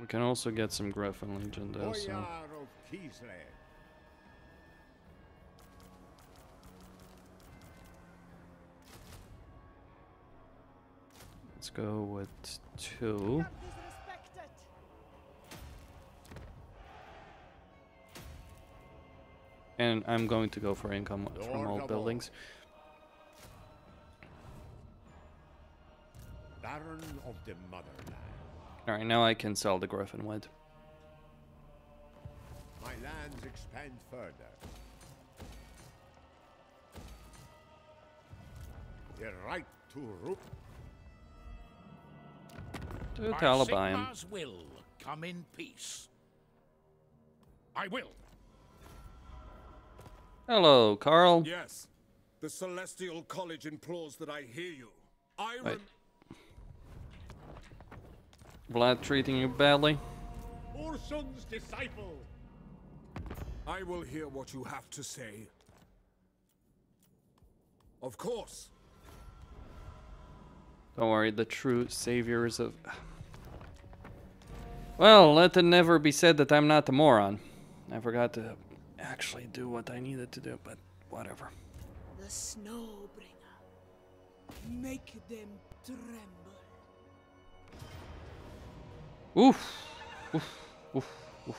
We can also get some Griffin Legion there. So. Let's go with two. And I'm going to go for income from all buildings. Baron of the motherland. Alright, now I can sell the Griffinwood. My lands expand further. The right to rule. To Caliban. Will come in peace. I will. Hello, Carl. Yes. The Celestial College implores that I hear you. I Wait. Vlad treating you badly? Orson's disciple. I will hear what you have to say. Of course. Don't worry, the true saviors of... Well, let it never be said that I'm not a moron. I forgot to actually do what I needed to do, but whatever. The Snowbringer. Make them tremble. Oof. Oof. Oof. Oof.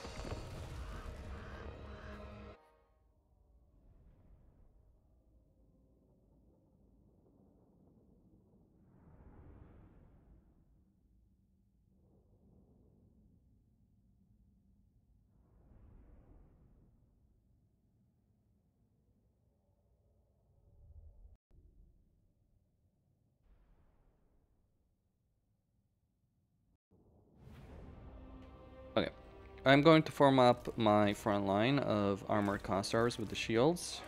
I'm going to form up my front line of armored Cossars with the shields.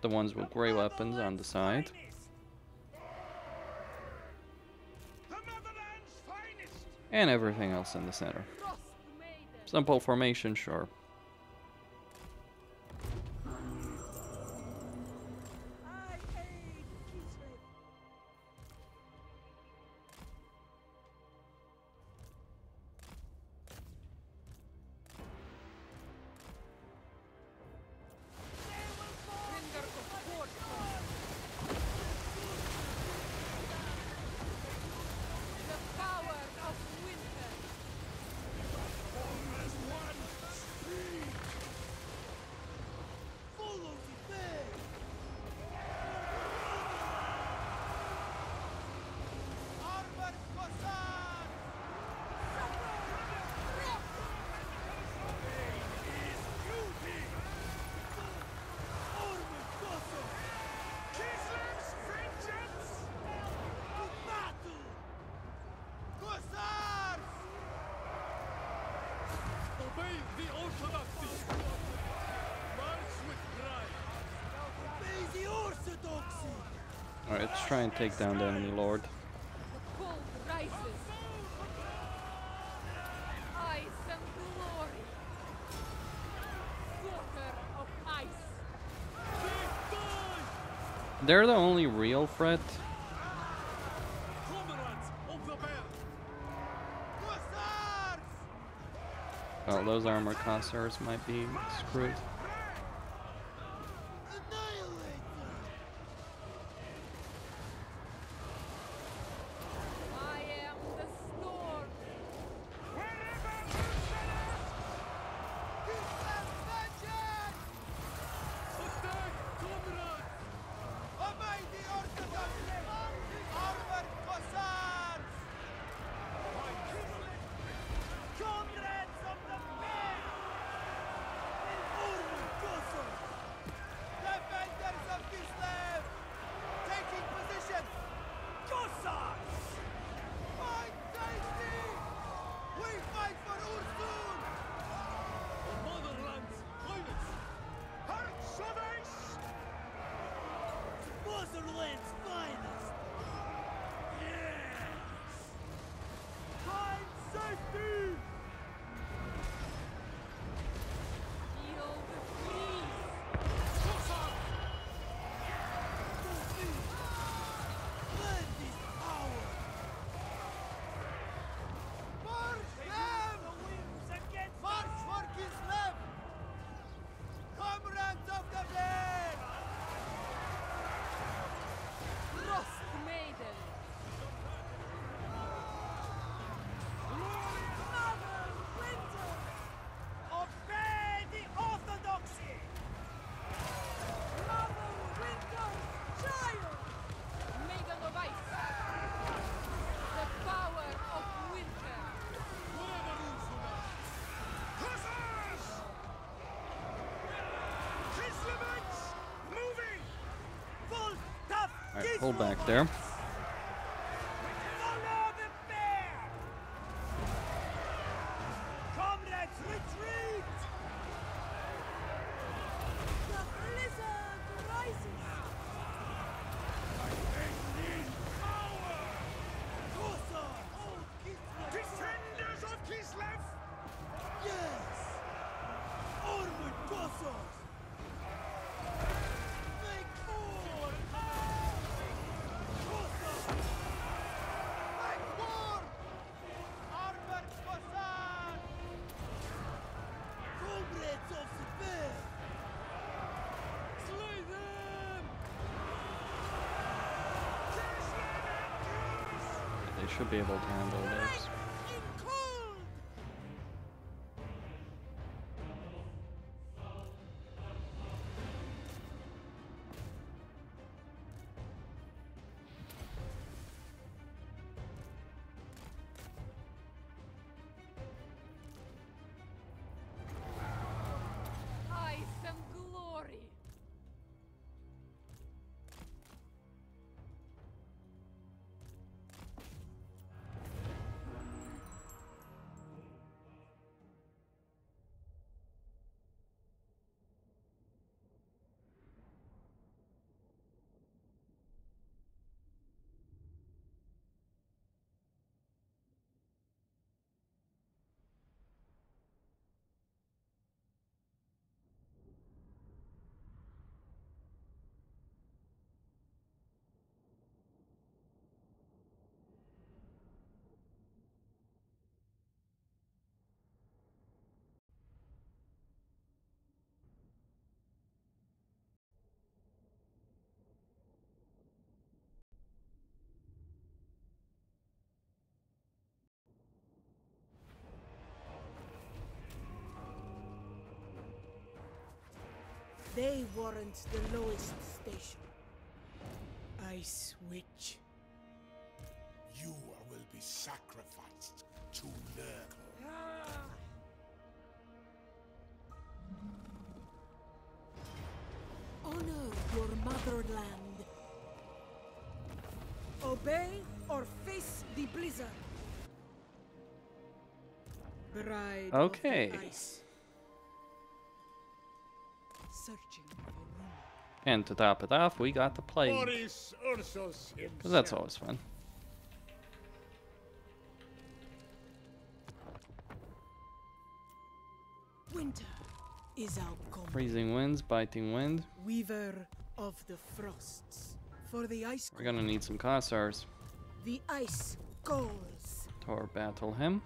The ones with grey weapons on the side. And everything else in the center. Simple formation, sure. Alright, let's try and take down the enemy lord. They're the only real threat. Oh, those armored Cossars might be screwed. Alright, pull back there. Should be able to handle this. They warrant the lowest station. I switch. You will be sacrificed to Lurgle. Ah. Honor your motherland. Obey or face the blizzard. Bride okay. Of the ice. And to top it off, we got the plague. Because that's always fun. Winter is our combat. Freezing winds, biting wind. Weaver of the frosts. For the ice. We're gonna need some Khazars. The ice calls. Tor battle him.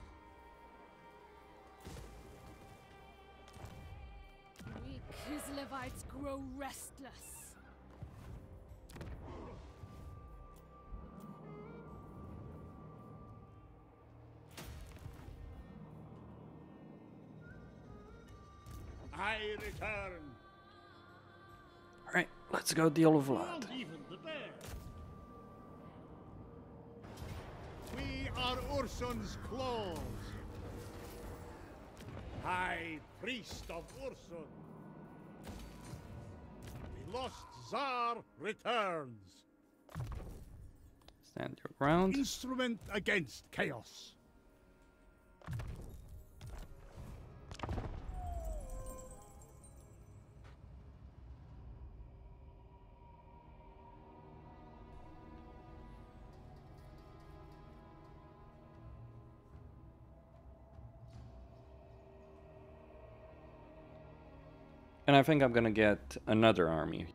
His Levites grow restless. I return. All right, let's go deal with Vlad. We are Urson's claws. High priest of Urson. Lost Tsar returns. Stand your ground. Instrument against chaos. And I think I'm gonna get another army.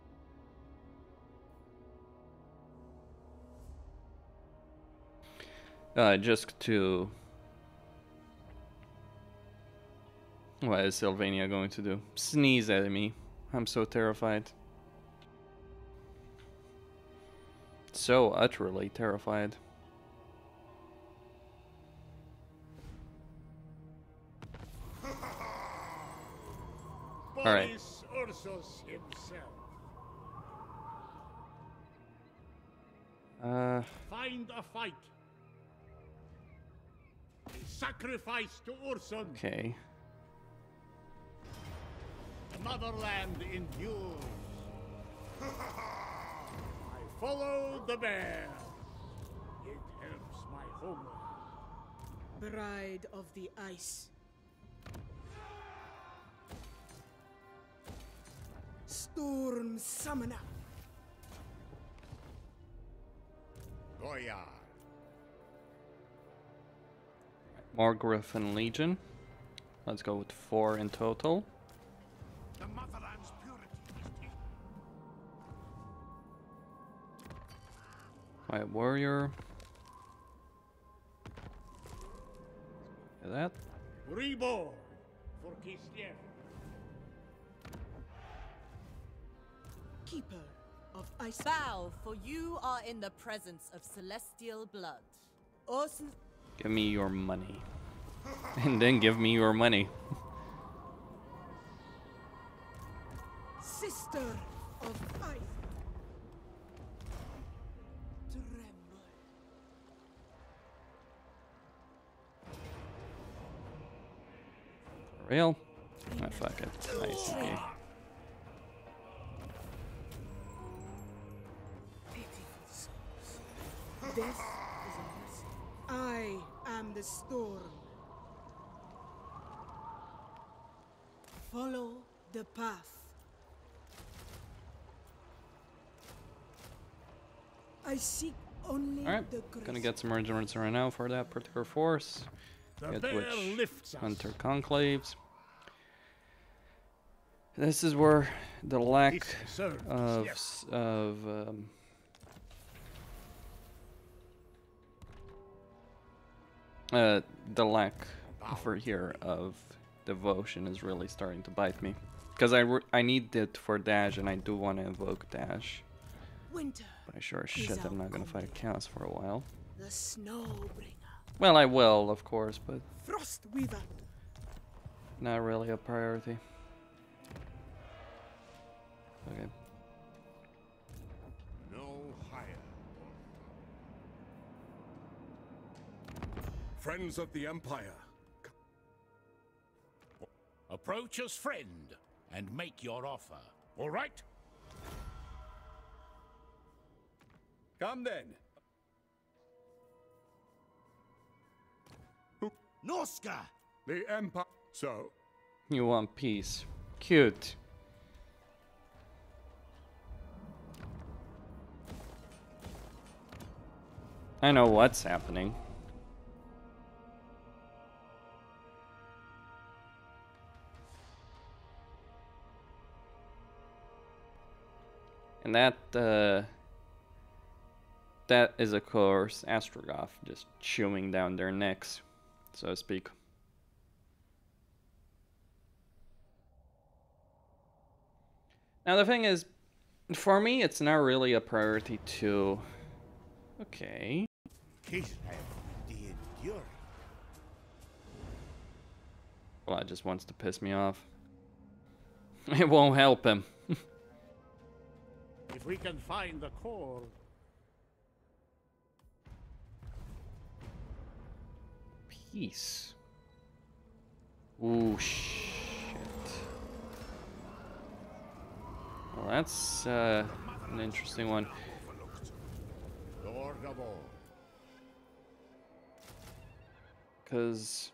Uh, just to... What is Sylvania going to do? Sneeze at me. I'm so terrified. So utterly terrified. All right. Ursus himself. Uh, Find a fight. A sacrifice to Urson. Okay. The motherland endures. My Follow the bear. It helps my homework. Bride of the Ice. Storm Summoner. Goyar. More Griffin Legion. Let's go with four in total. The motherland's purity is Quiet Warrior. Look at that. Reborn for Kislev. Keeper of Ice. Bow, for you are in the presence of celestial blood. Awesome. Give me your money. And then give me your money. Sister of Ice. Tremble. For real? Oh, fuck it. Nice. Okay. This is a I am the storm. Follow the path. I seek only all right. the grace. Gonna get some regiments right now for that particular force. The get which Hunter Conclaves. This is where the lack of yes. of um, Uh, the lack over here of devotion is really starting to bite me, because I, I need it for dash, and I do want to invoke dash. Winter but I sure as shit I'm not going to fight chaos for a while. The Snowbringer. Well, I will, of course, but Frostweaver. Not really a priority. Okay. Friends of the Empire. Approach as friend and make your offer. All right? Come then. Norska! The Empire. So. You want peace. Cute. I know what's happening. And that, uh, that is, of course, Astrogoth just chewing down their necks, so to speak. Now, the thing is, for me, it's not really a priority to... Okay. Well, it just wants to piss me off. It won't help him. If we can find the core. Peace. Ooh, shit. Well, that's uh, an interesting one. Because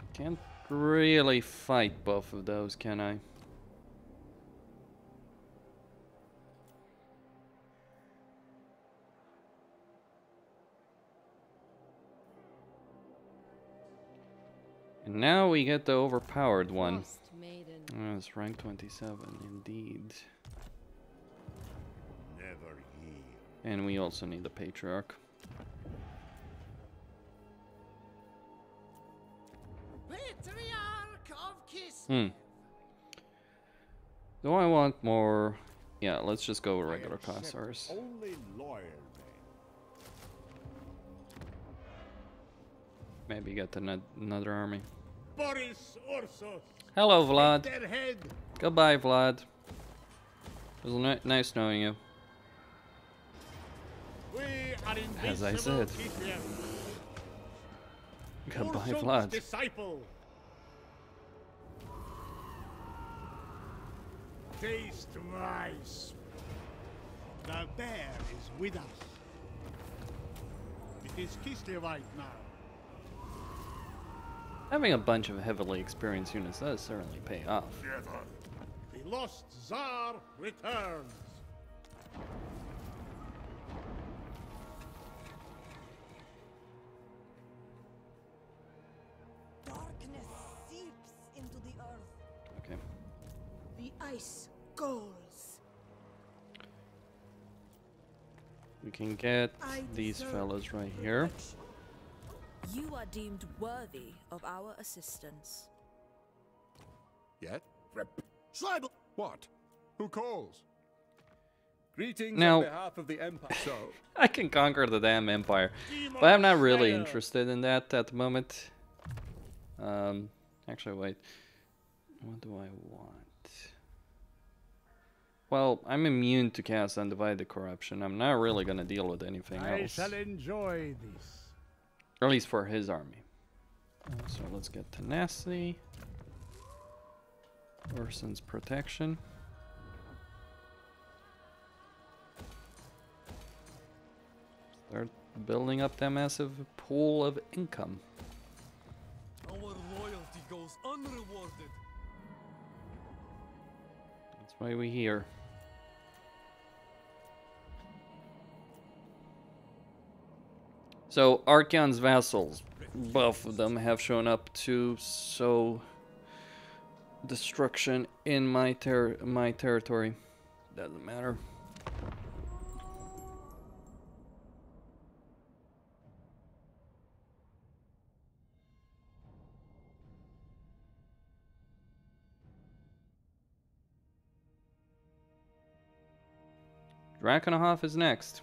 I can't really fight both of those, can I? Now we get the overpowered one. Oh, it's rank twenty-seven, indeed. Never yield. And we also need the patriarch. Patriarch of Kiss. Hmm. Do I want more? Yeah, let's just go with regular Khazars. Only loyal. Maybe get another army. Boris Orsos. Hello, Vlad. Goodbye, Vlad. It was nice knowing you. We are As I said. Goodbye, Vlad. Disciple. Taste rice. The bear is with us. It is Kislevite now. Having a bunch of heavily experienced units does certainly pay off. Never. The lost Tsar returns. Darkness seeps into the earth. Okay. The ice goes. We can get these fellas right here. You are deemed worthy of our assistance. Yet? Tribal. What? Who calls? Greetings now, on behalf of the Empire. So I can conquer the damn Empire, but I'm not really interested in that at the moment. Um, actually, wait. What do I want? Well, I'm immune to Chaos Undivided Corruption. I'm not really going to deal with anything else. I shall enjoy this. Or at least for his army. So let's get Tenacity. Orson's Protection. Start building up that massive pool of income. Our loyalty goes unrewarded. That's why we're here. So Archon's vassals, both of them have shown up to sow destruction in my ter my territory. Doesn't matter. Drakenhof is next.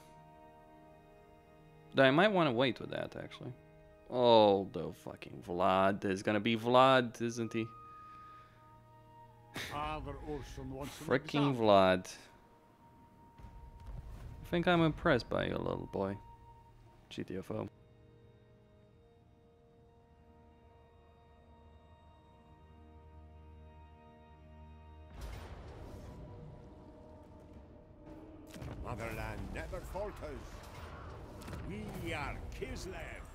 I might want to wait with that, actually. Oh, the fucking Vlad is gonna be Vlad, isn't he? Freaking Vlad. I think I'm impressed by you, little boy. G T F O. Motherland never falters. We are Kislev.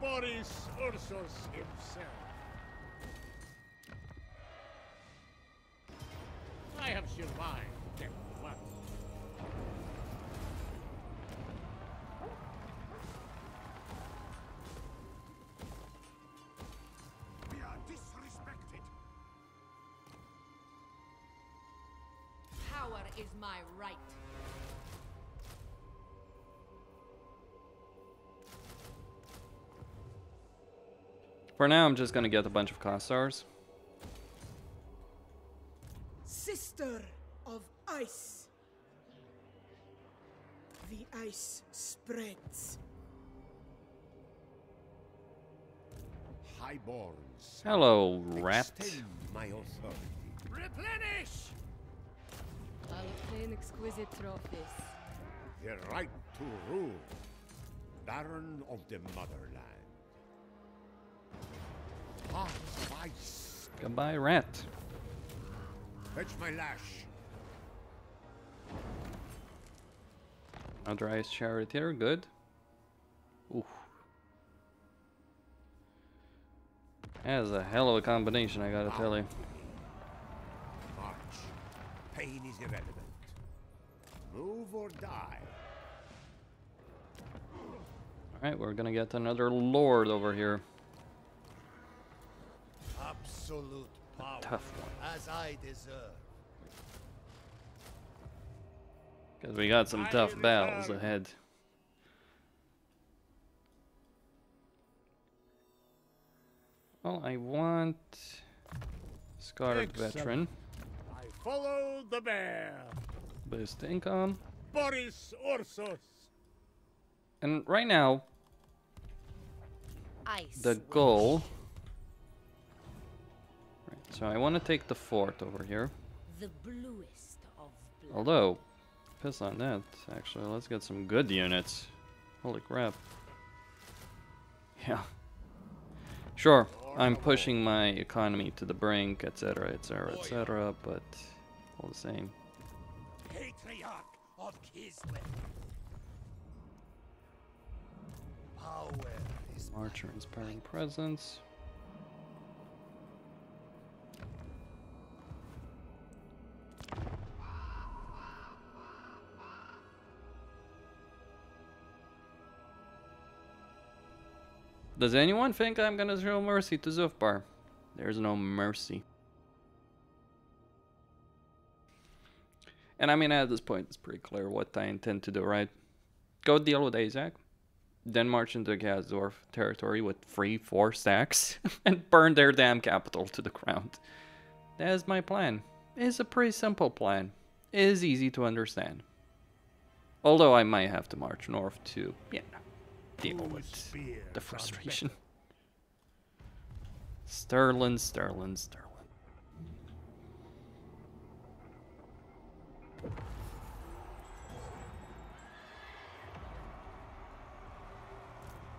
Boris Ursus himself. I have survived death once. We are disrespected. Power is my right. For now, I'm just gonna get a bunch of Khazars. Sister of Ice. The ice spreads. Highborns. Hello, rat. My authority. Replenish. I will claim exquisite trophies. The right to rule, Baron of the Motherland. Hearts of ice. Goodbye, rat. Fetch my lash. Another ice charioteer, good. Ooh, that is a hell of a combination, I gotta tell you. Pain is irrelevant. Move or die. Alright, we're gonna get another lord over here. Absolute power. Tough one. As I deserve. Because we got some I tough return. battles ahead. Well, I want Scarred Veteran. Follow the bear. Boost income. Boris Ursus. And right now, Ice the goal. Right, so I want to take the fort over here. The bluest of blue. Although, piss on that. Actually, let's get some good units. Holy crap! Yeah. Sure, I'm pushing my economy to the brink, et cetera, et cetera, et cetera, but all the same. Patriarch of Kislev. Archer inspiring presence. Does anyone think I'm gonna show mercy to Zufbar? There's no mercy. And I mean, at this point, it's pretty clear what I intend to do, right? Go deal with Azak, then march into Gazdorf territory with free four stacks, and burn their damn capital to the ground. That is my plan. It's a pretty simple plan. It is easy to understand. Although I might have to march north to, yeah, deal with the frustration. Sterling, Sterling, Sterling.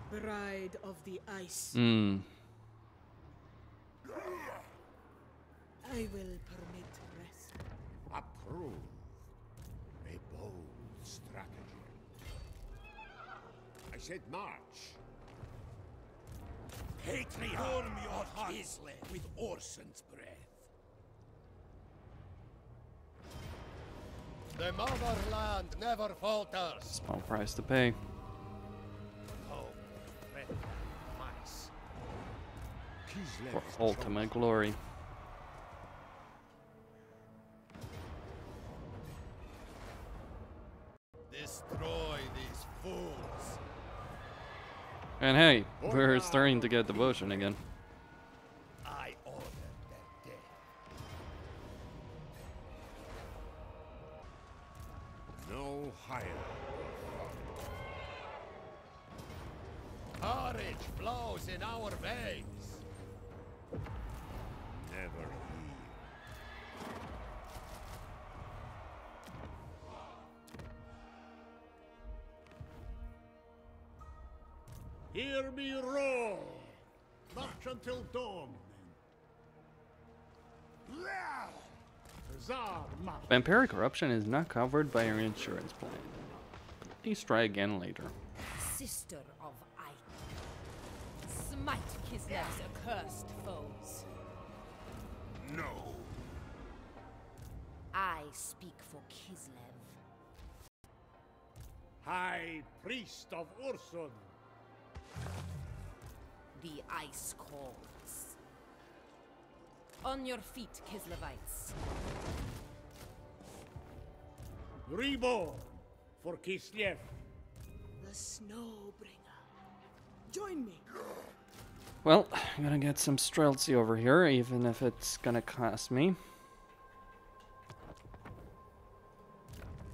Bride of the Ice. Mm. I will permit rest. Approve. A bold strategy. I said march. Patriarch, warm your heart with Orson's breath. The motherland never falters. Small price to pay. For ultimate glory. Destroy these fools. And hey, we're starting to get devotion again. I ordered that day. No higher. Courage flows in our veins. Hear me roar! March until dawn. Vampire corruption is not covered by your insurance plan. Please try again later. Sister of Ike, smite Kislev's accursed foes. No. I speak for Kislev. High priest of Ursun. The ice calls. On your feet, Kislevites. Reborn for Kislev. The Snowbringer. Join me. Well, I'm gonna get some Streltsy over here, even if it's gonna cost me.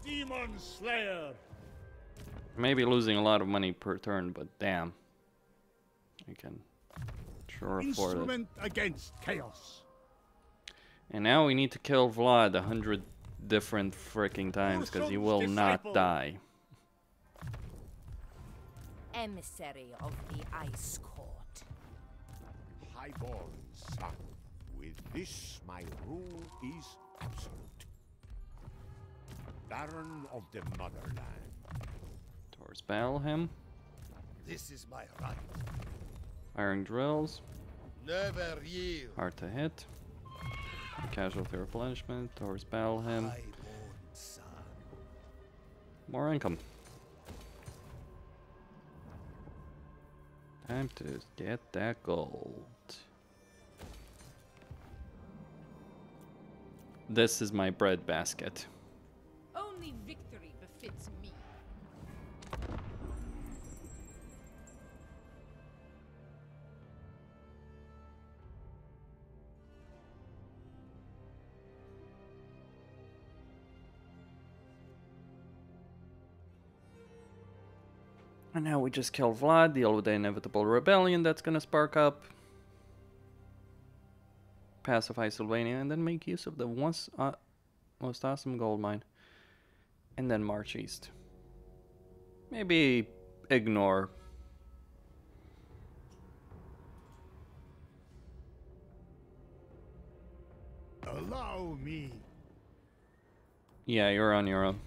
Demon Slayer. Maybe losing a lot of money per turn, but damn. I can sure afford it. Instrument against chaos. And now we need to kill Vlad a hundred different freaking times because he will not die. Emissary of the Ice Court. Highborn son, with this my rule is absolute. Baron of the motherland. Towards battle him. This is my right. Firing drills. Never yield. Hard to hit. Casualty replenishment. Towards battle him. More income. Time to get that gold. This is my bread basket. Only victory befits me. And now we just kill Vlad, deal with the inevitable rebellion that's gonna spark up. Pacify Sylvania, and then make use of the once uh, most awesome gold mine. And then march east. Maybe ignore Yeah, you're on your own.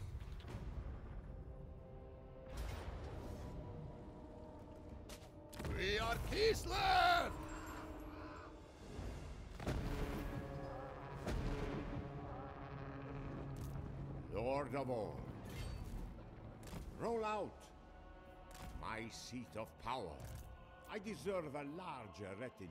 We are peaceless! Lord of all, roll out my seat of power. I deserve a larger retinue.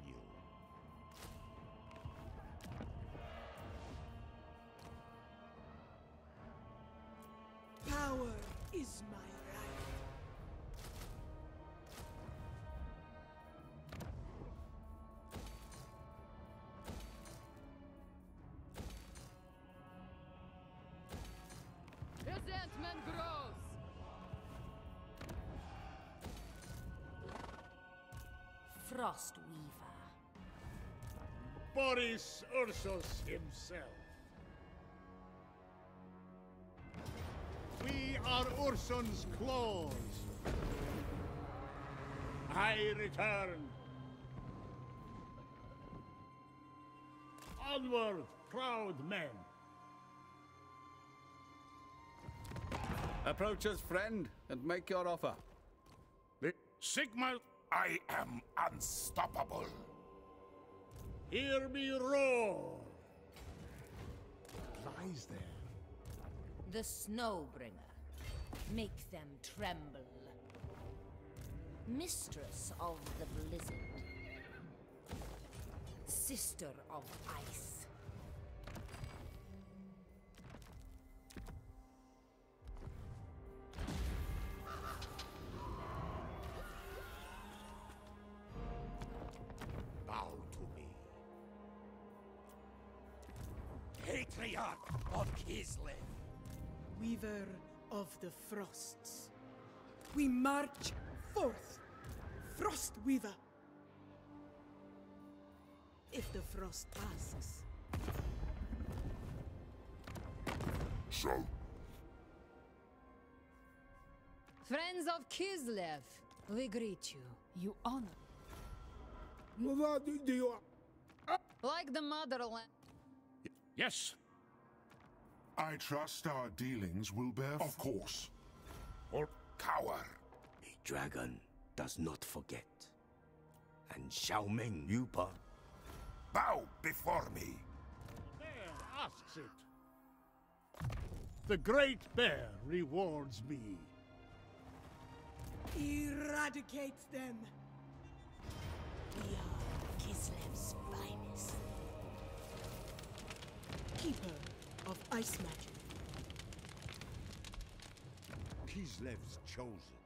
Power is my right. Resentment grows. Frostweaver. Boris Ursus himself. We are Urson's claws. I return. Onward, proud men. Approach us, friend, and make your offer. Sigma, I am unstoppable. Hear me roar. What lies there? The Snowbringer. Make them tremble. Mistress of the blizzard. Sister of ice. Bow to me. Patriarch of Kislev. Weaver of the Frosts. We march forth, Frostweaver. If the frost passes. So. Friends of Kislev, we greet you. You honor. Like the motherland. Yes. I trust our dealings will bear. Of course. Or cower. A dragon does not forget. And Xiaoming Yupa. Bow before me. The bear asks it. The great bear rewards me. Eradicate them. We are Kislev's finest. Keeper of ice magic. Kislev's chosen.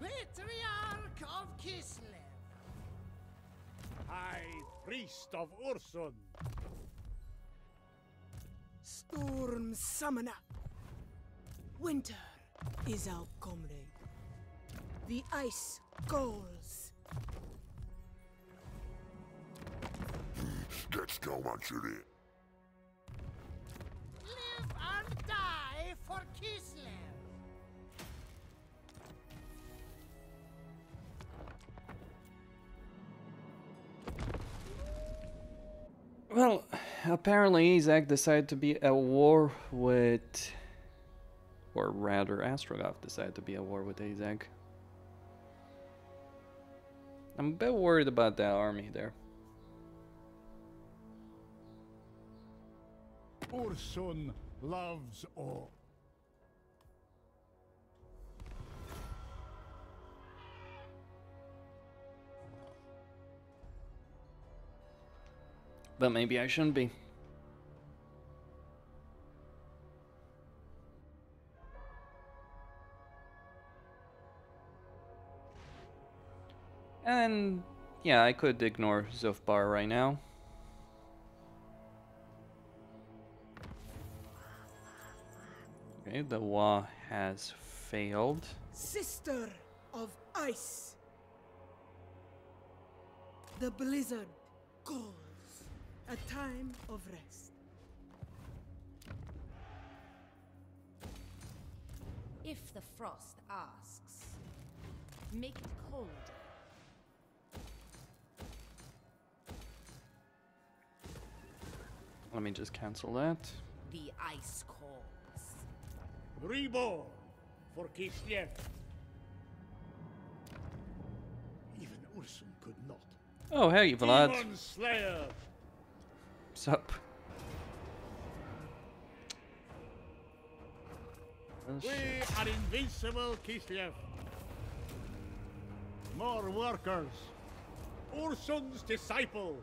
Patriarch of Kislev. High priest of Ursun. Storm summoner. Winter is our comrade. The ice calls. Let's go on. Die for Kislev! Well, apparently Izak decided to be at war with... Or rather, Astrogov decided to be at war with Izak. I'm a bit worried about that army there. Ursun loves all. But maybe I shouldn't be. And yeah, I could ignore Zofbar right now. The war has failed. Sister of ice. The blizzard calls. A time of rest. If the frost asks, make it colder. Let me just cancel that. the ice calls. Reborn for Kislev. Even Ursum could not. Oh, how are you, Vlad? Sup? Oh, we are invincible, Kislev. More workers. Ursum's disciple.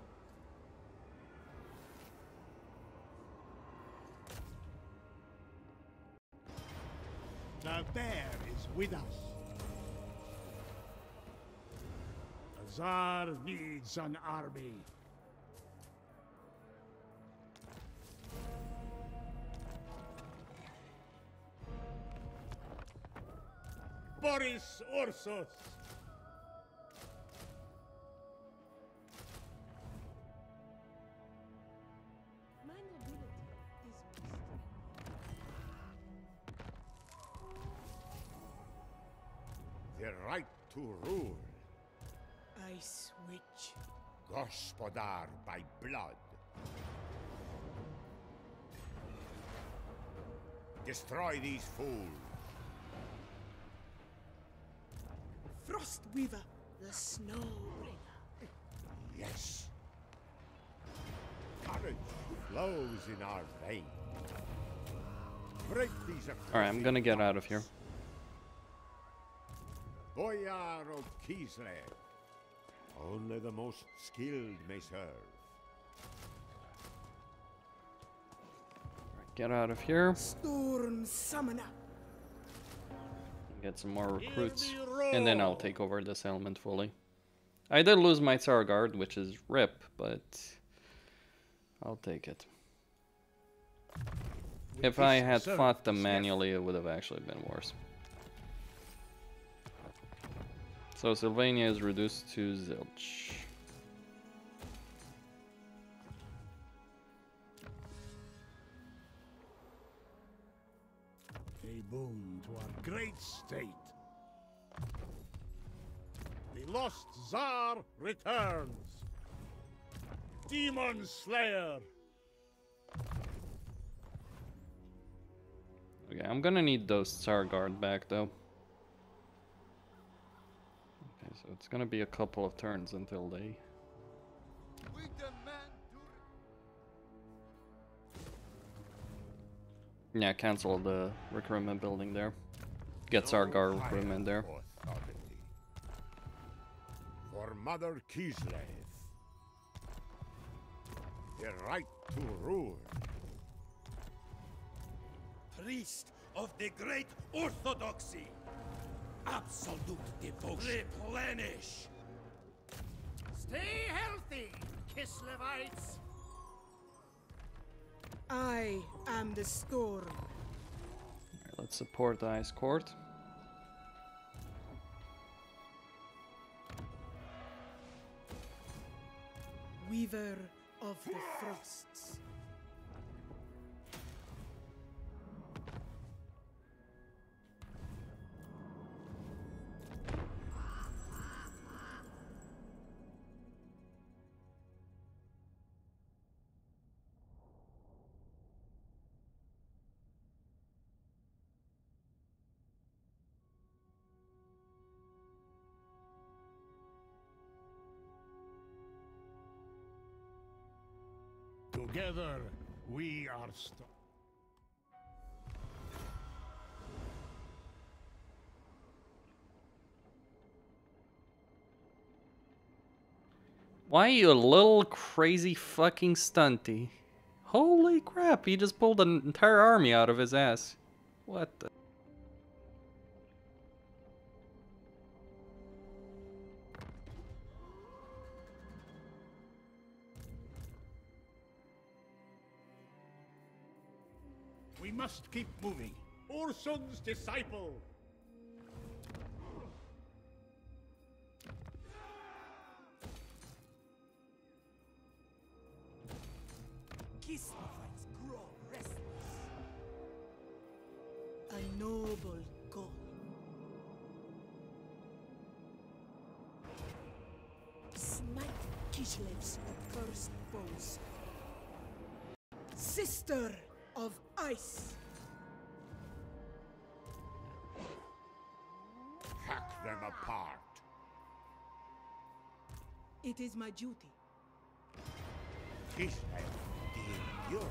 The bear is with us. The Tsar needs an army. Boris Ursus. The right to rule. I switch. Gospodar by blood. Destroy these fools. Frostweaver, the Snowbringer. Yes. Courage flows in our veins. Break these. All right, I'm gonna get out of here. Boyar of Kislev. Only the most skilled may serve. Right, get out of here. Storm Summoner. Get some more recruits, and then I'll take over this element fully. I did lose my Tsar Guard, which is rip, but I'll take it. If I had fought them manually, it would have actually been worse. So Sylvania is reduced to zilch. A boon to our great state. The lost Tsar returns. Demon Slayer. Okay, I'm gonna need those Tsar Guard back though. So it's gonna be a couple of turns until they. We demand to... Yeah, cancel the recruitment building there. Gets our guard recruitment there. For Mother Kislev, the right to rule. Priest of the great orthodoxy. Absolute devotion. Replenish. Stay healthy, Kislevites. I am the storm. Right, let's support the ice court. Weaver of the frosts. Together, we are strong. Why you little crazy fucking stunty? Holy crap, he just pulled an entire army out of his ass. What the... We must keep moving. Ursum's disciple. Kislevites grow restless. A noble goal. Smite Kislev's accursed foes. Sister. of ice. Hack them apart. It is my duty. Kiss them, the fury.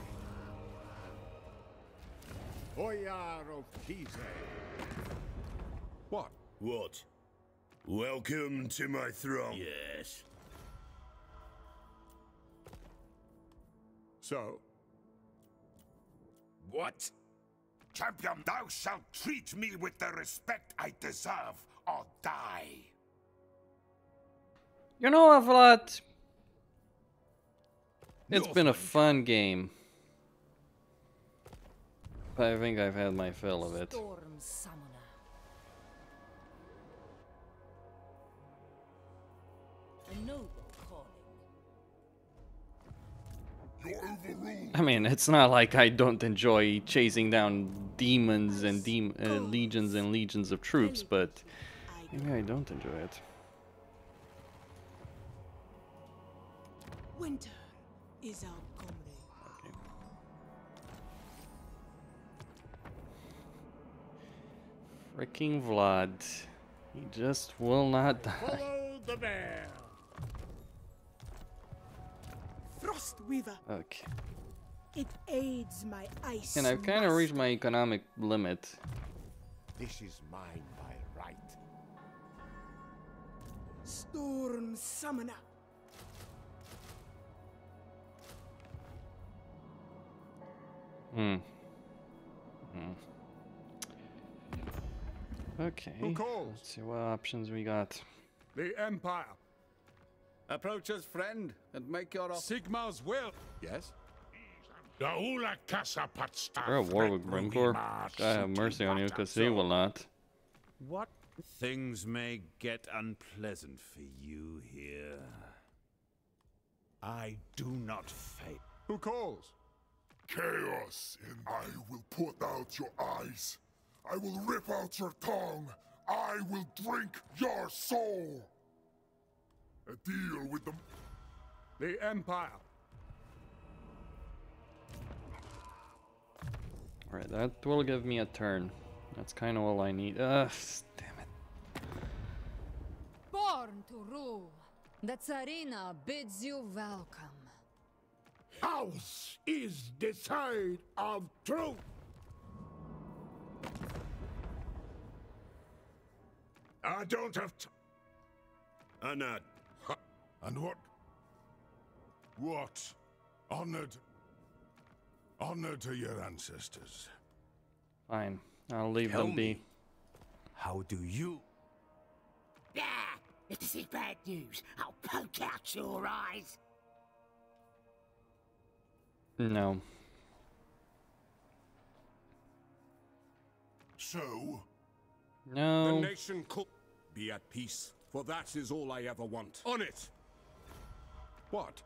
Boyar of Kizeh. What? What? Welcome to my throne. Yes. So? What? Champion, thou shalt treat me with the respect I deserve, or die. You know, Avlat, it's been a fun game. But I think I've had my fill of it. Storm Summoner. A noble calling. I mean, it's not like I don't enjoy chasing down demons and de uh, legions and legions of troops, but maybe I don't enjoy it. Winter is our comrade. Okay. Freaking Vlad. He just will not die. Follow the bear. Frost Weaver. Okay. It aids my ice. And I've kind of reached my economic limit. This is mine by right. Storm Summoner. Hmm. Hmm. Okay. Let's see what options we got. The Empire. Approach us, friend, and make your Sigma's will. Yes. We're at war with Grimgor. God have mercy on you, because he will not. What? Things may get unpleasant for you here. I do not fail. Who calls? Chaos, and I will put out your eyes. I will rip out your tongue. I will drink your soul. A deal with the... The Empire. Alright, that will give me a turn. That's kind of all I need. Ugh, damn it. Born to rule. The Tsarina bids you welcome. House is the side of truth. I don't have to... Anad. And what? What? Honored. Honor to your ancestors. Fine. I'll leave Tell them be. Me. How do you? Nah, this is bad news. I'll poke out your eyes. No. So? No. The nation could be at peace, for that is all I ever want. On it! What?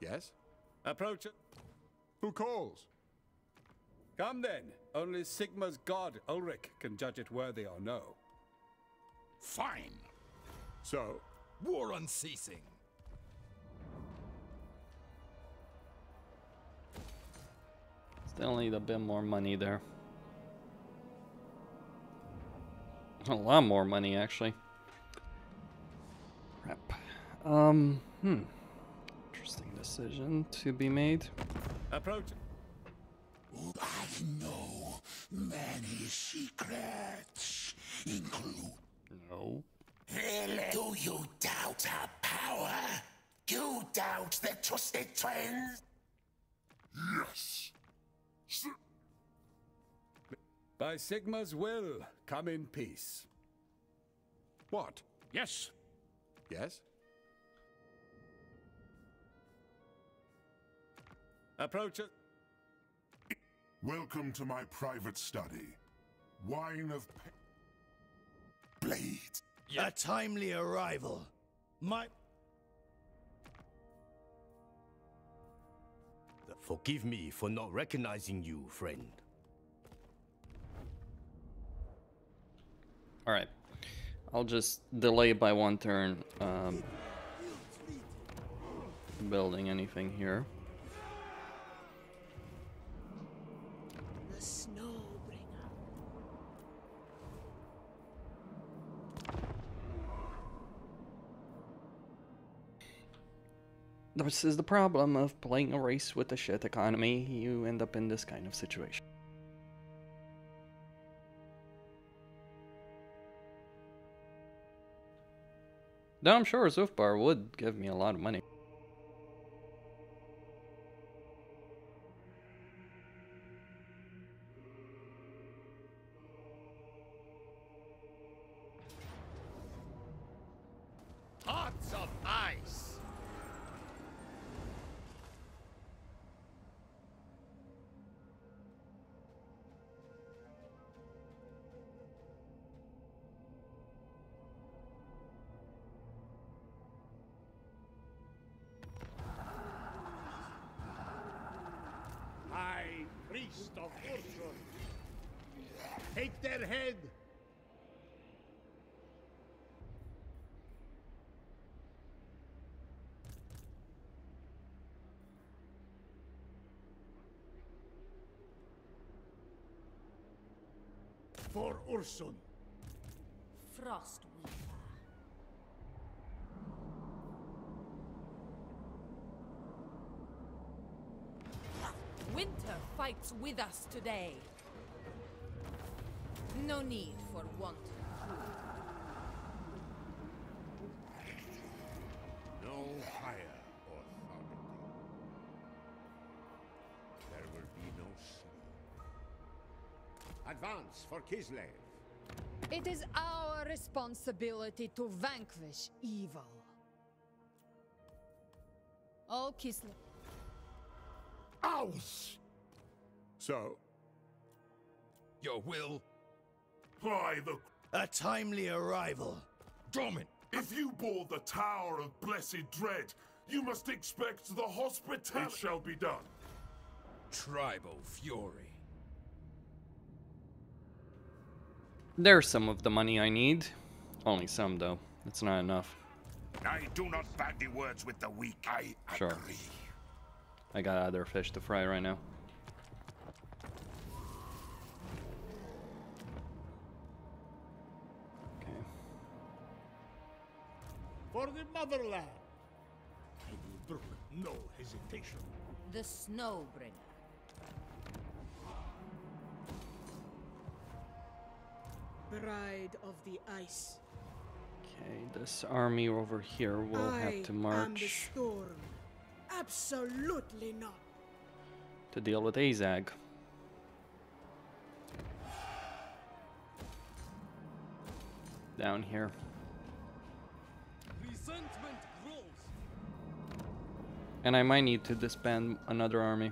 Yes? Approach it. Who calls? Come then. Only Sigma's god, Ulrich, can judge it worthy or no. Fine. So, war unceasing. Still need a bit more money there. A lot more money, actually. Crap. Um, hmm. Interesting decision to be made. Approach. I know many secrets, include... No. Do you doubt our power? You doubt the trusted friends? Yes. By Sigma's will, come in peace. What? Yes. Yes? Approach it. Welcome to my private study. Wine of... Blade. Yeah. A timely arrival. My... Forgive me for not recognizing you, friend. Alright. I'll just delay by one turn um, building anything here. the Snowbringer. This is the problem of playing a race with the shit economy. You end up in this kind of situation. Now I'm sure Zufbar would give me a lot of money. Hearts of ice. High priest of Urshun, take their head. For Ursun. Frostweaver. Winter fights with us today. No need for want of food. No higher authority. There will be no sleep. Advance for Kislev. It is our responsibility to vanquish evil. All Kislev. Aus! So, your will? By the... A timely arrival. Domin, if you board the Tower of Blessed Dread, you must expect the hospitality. It shall be done. Tribal fury. There's some of the money I need. Only some, though. It's not enough. I do not bandy words with the weak. I sure. agree. I got other fish to fry right now. Okay. For the motherland, I will brook no hesitation. The Snowbringer. Bride of the Ice. Okay, this army over here will I have to march. Am the storm. Absolutely not. To deal with Azag. Down here. Resentment grows. And I might need to disband another army.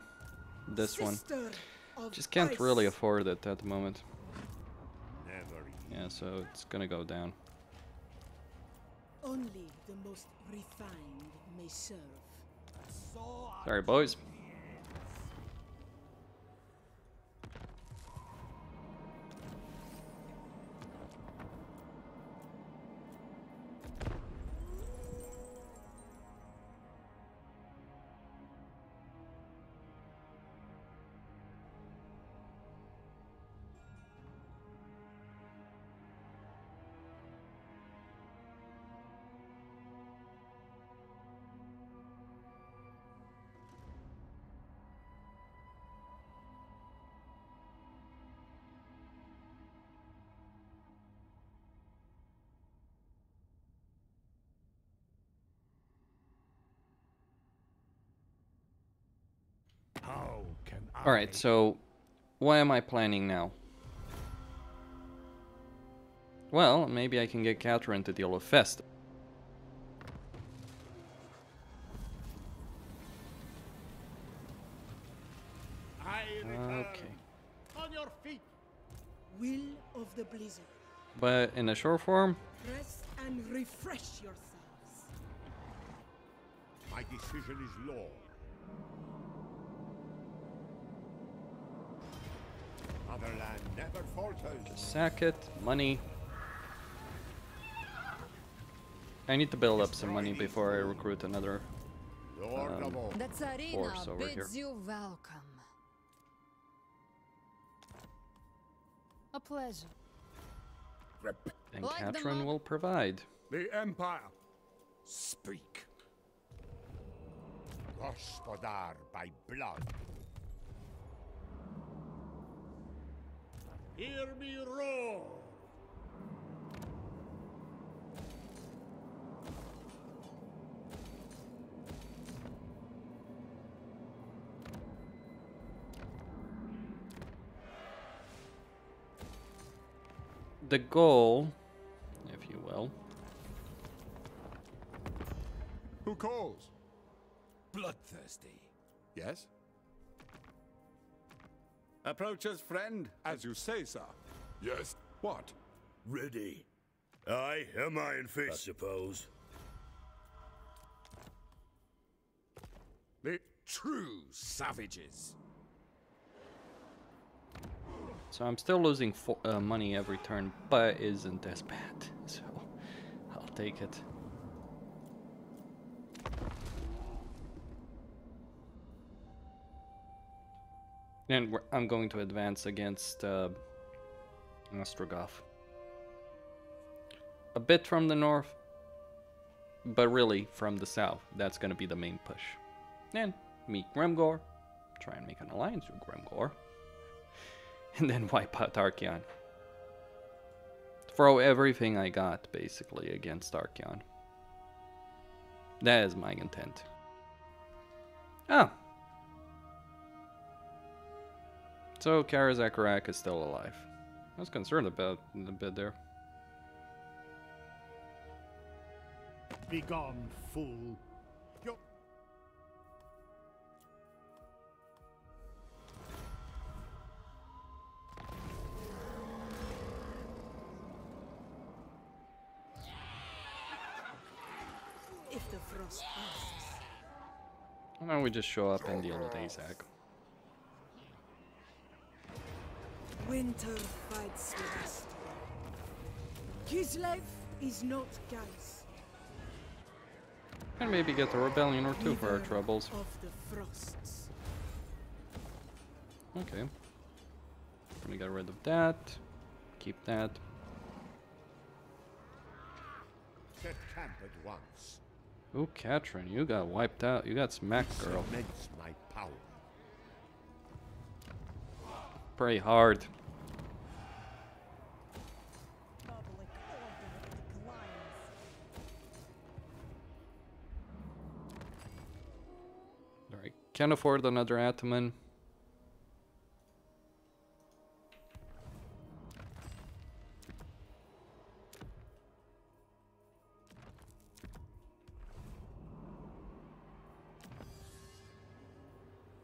This Sister one. Just can't ice. really afford it at the moment. Yeah, so it's gonna go down. Only the most refined may serve. Sorry, boys. Alright, so what am I planning now? Well, maybe I can get Catherine to deal with Fest. I return. Okay. On your feet. Will of the blizzard. But in the short form. Rest and refresh yourselves. My decision is law. Motherland never falters. Just sack it, money. I need to build up some money before I recruit another um, force over here. pleasure. And like Catron will provide. The Empire, speak. Gospodar by blood. Hear me roar. The goal, if you will. Who calls? Bloodthirsty. Yes? Approach us, friend, as you say, sir. Yes. What? Ready. Aye, am I in fish? I suppose. The true savages. So I'm still losing fo uh, money every turn, but it isn't as bad, so I'll take it. And we're, I'm going to advance against uh, Ostrogoth. A bit from the north, but really from the south. That's going to be the main push. And meet Gremgor, try and make an alliance with Gremgor. And then wipe out Archaon. Throw everything I got, basically, against Archaon. That is my intent. Oh. So Karazakorak is still alive. I was concerned about the bit there. Begone, fool. Why don't we just show up and deal with Azak? Winter fights last. Kislev is not Gans. And maybe get a rebellion or two Neither for our troubles. Of the frosts. Okay. Gonna get rid of that. Keep that. Get camp at once. Ooh, Catron, you got wiped out. You got smacked, girl. My power. Pray hard. Alright, can't afford another Ataman.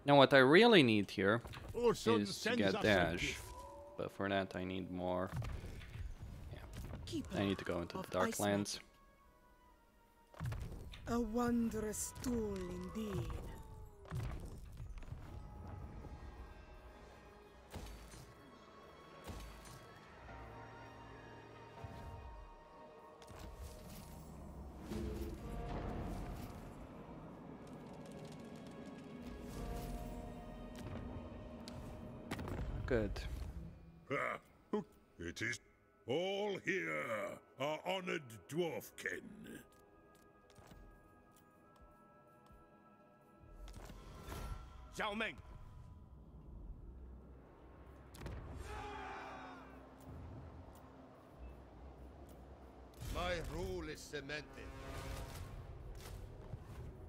Now what I really need here is to get dash, but for that I need more. Yeah, I need to go into the Darklands. A wondrous tool indeed. Good. Uh, it is all here, our honored dwarfkin. Xiao Ming. My rule is cemented.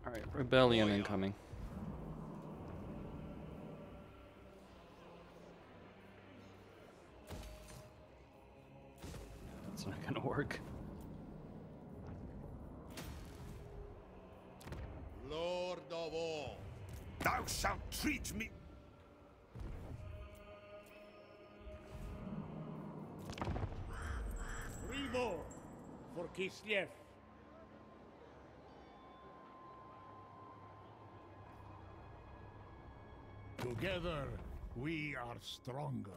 All right, rebellion oh, yeah. incoming. It's not gonna work. Lord of all, thou shalt treat me. Three more for Kislev. Together, we are stronger.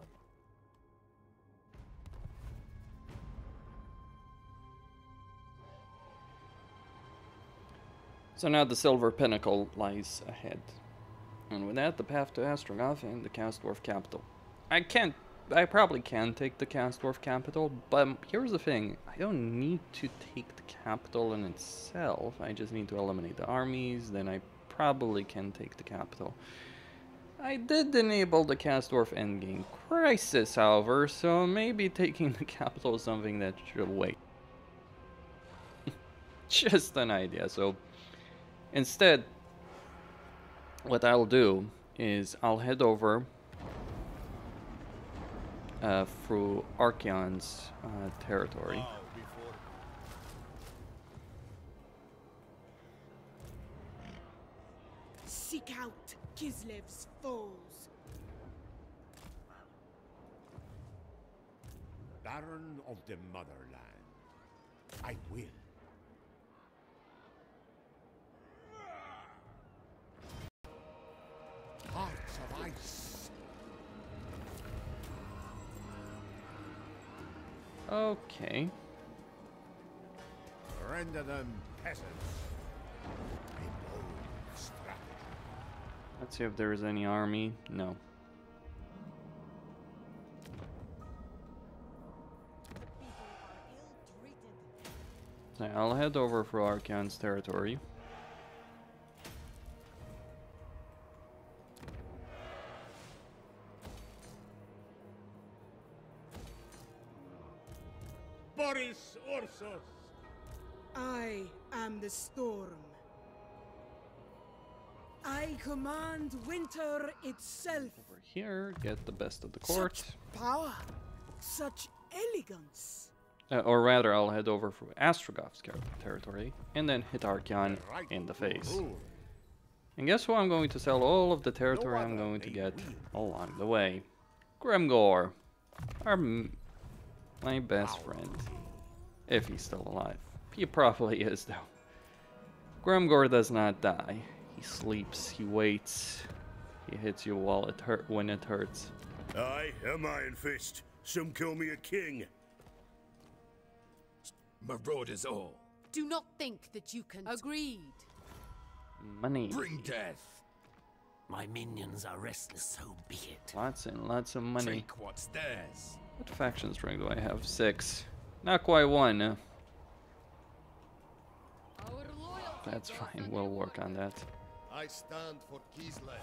So now the Silver Pinnacle lies ahead. And with that, the path to Ostrogoth and the Chaos Dwarf capital. I can't I probably can take the Kansdorf capital, but here's the thing. I don't need to take the capital in itself. I just need to eliminate the armies, then I probably can take the capital. I did enable the Kansdorf endgame crisis, however, so maybe taking the capital is something that should wait. Just an idea. So instead, what I'll do is I'll head over uh, through Archeon's uh, territory. Seek out Kislev's foes. Baron of the motherland, I will. Hearts of ice. Okay. Render them peasants. Let's see if there is any army. No. Now I'll head over for Archeon's territory. Boris Ursus! I am the storm. I command winter itself. Over here, get the best of the court. Such power, such elegance. Uh, or rather, I'll head over for Ostrogoth's territory and then hit Archeon in the face. And guess what? I'm going to sell all of the territory I'm going to get along the way. Gremgor, our m my best friend, if he's still alive. He probably is though. Gremgor does not die. He sleeps, he waits, he hits you while it hurt when it hurts. I am Iron Fist. Some call me a king. Marauders all. Do not think that you can. Agreed. Money. Bring death. My minions are restless, so be it. Lots and lots of money. Take what's theirs. What faction strength do I have? Six. Not quite one. Our loyalty. That's fine, we'll work on that. I stand for Kislev.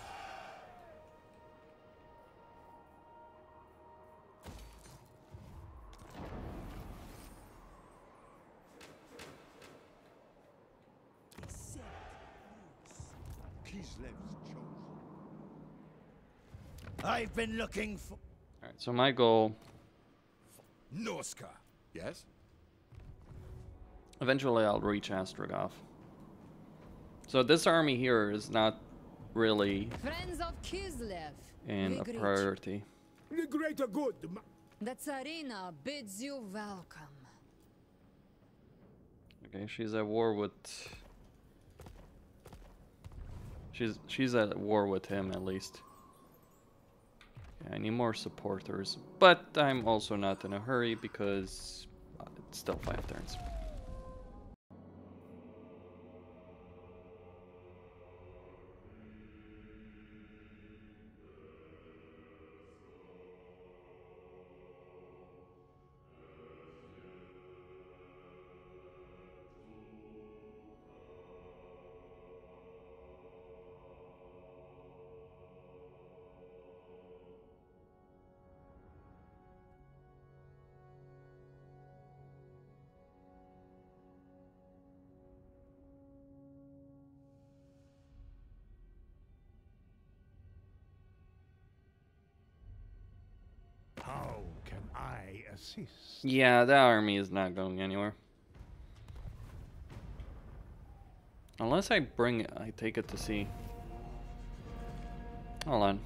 Kislev's chosen. I've been looking for. All right, so my goal. Norska. Yes. Eventually, I'll reach Ostrogoth. So this army here is not really friends of Kislev in a priority. The greater good. The Tsarina bids you welcome. Okay, she's at war with. She's she's at war with him at least. Yeah, I need more supporters, but I'm also not in a hurry because it's still five turns. I assist. Yeah, that army is not going anywhere. Unless I bring it, I take it to sea. Hold on.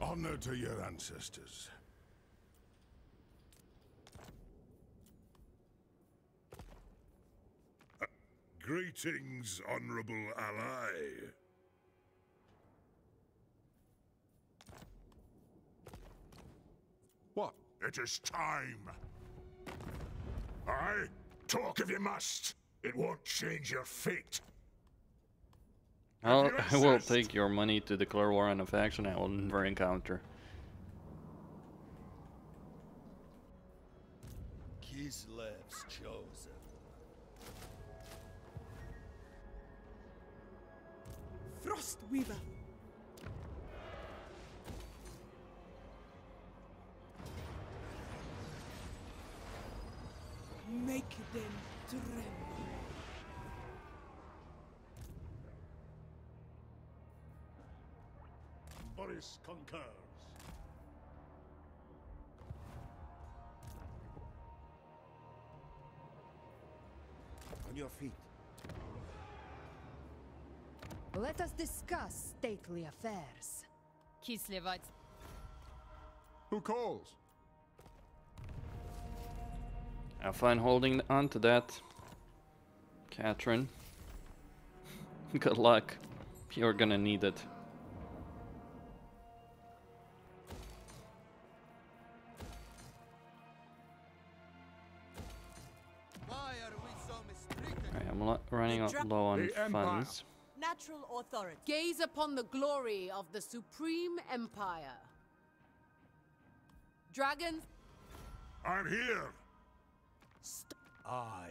Honor to your ancestors. Uh, greetings, honorable ally. What? It is time. Aye, talk if you must. It won't change your fate. I'll, I will take your money to declare war on a faction I will never encounter. Kislev's chosen. Frostweaver! Make them tremble. Boris concurs. On your feet. Let us discuss stately affairs. Kislevites. Who calls? I'm fine holding on to that, Catherine. Good luck. You're gonna need it. Alright, I'm lo running out low on funds. Natural authority. Gaze upon the glory of the Supreme Empire. Dragons. I'm here. St I.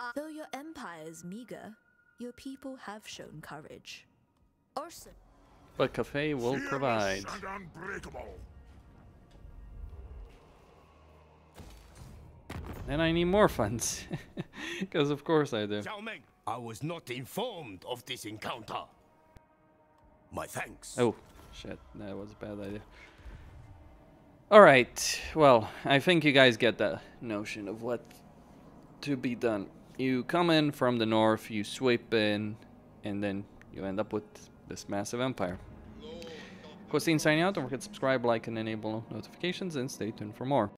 Uh, Though your empire is meager, your people have shown courage. Orson. But Cafe will Fearless provide. And unbreakable. And I need more funds, because of course I do. Xiao Meng, I was not informed of this encounter. My thanks. Oh, shit! That was a bad idea. All right, well, I think you guys get the notion of what to be done. You come in from the north, you sweep in, and then you end up with this massive empire. Cosine signing out. Don't forget to subscribe, like, and enable notifications, and stay tuned for more.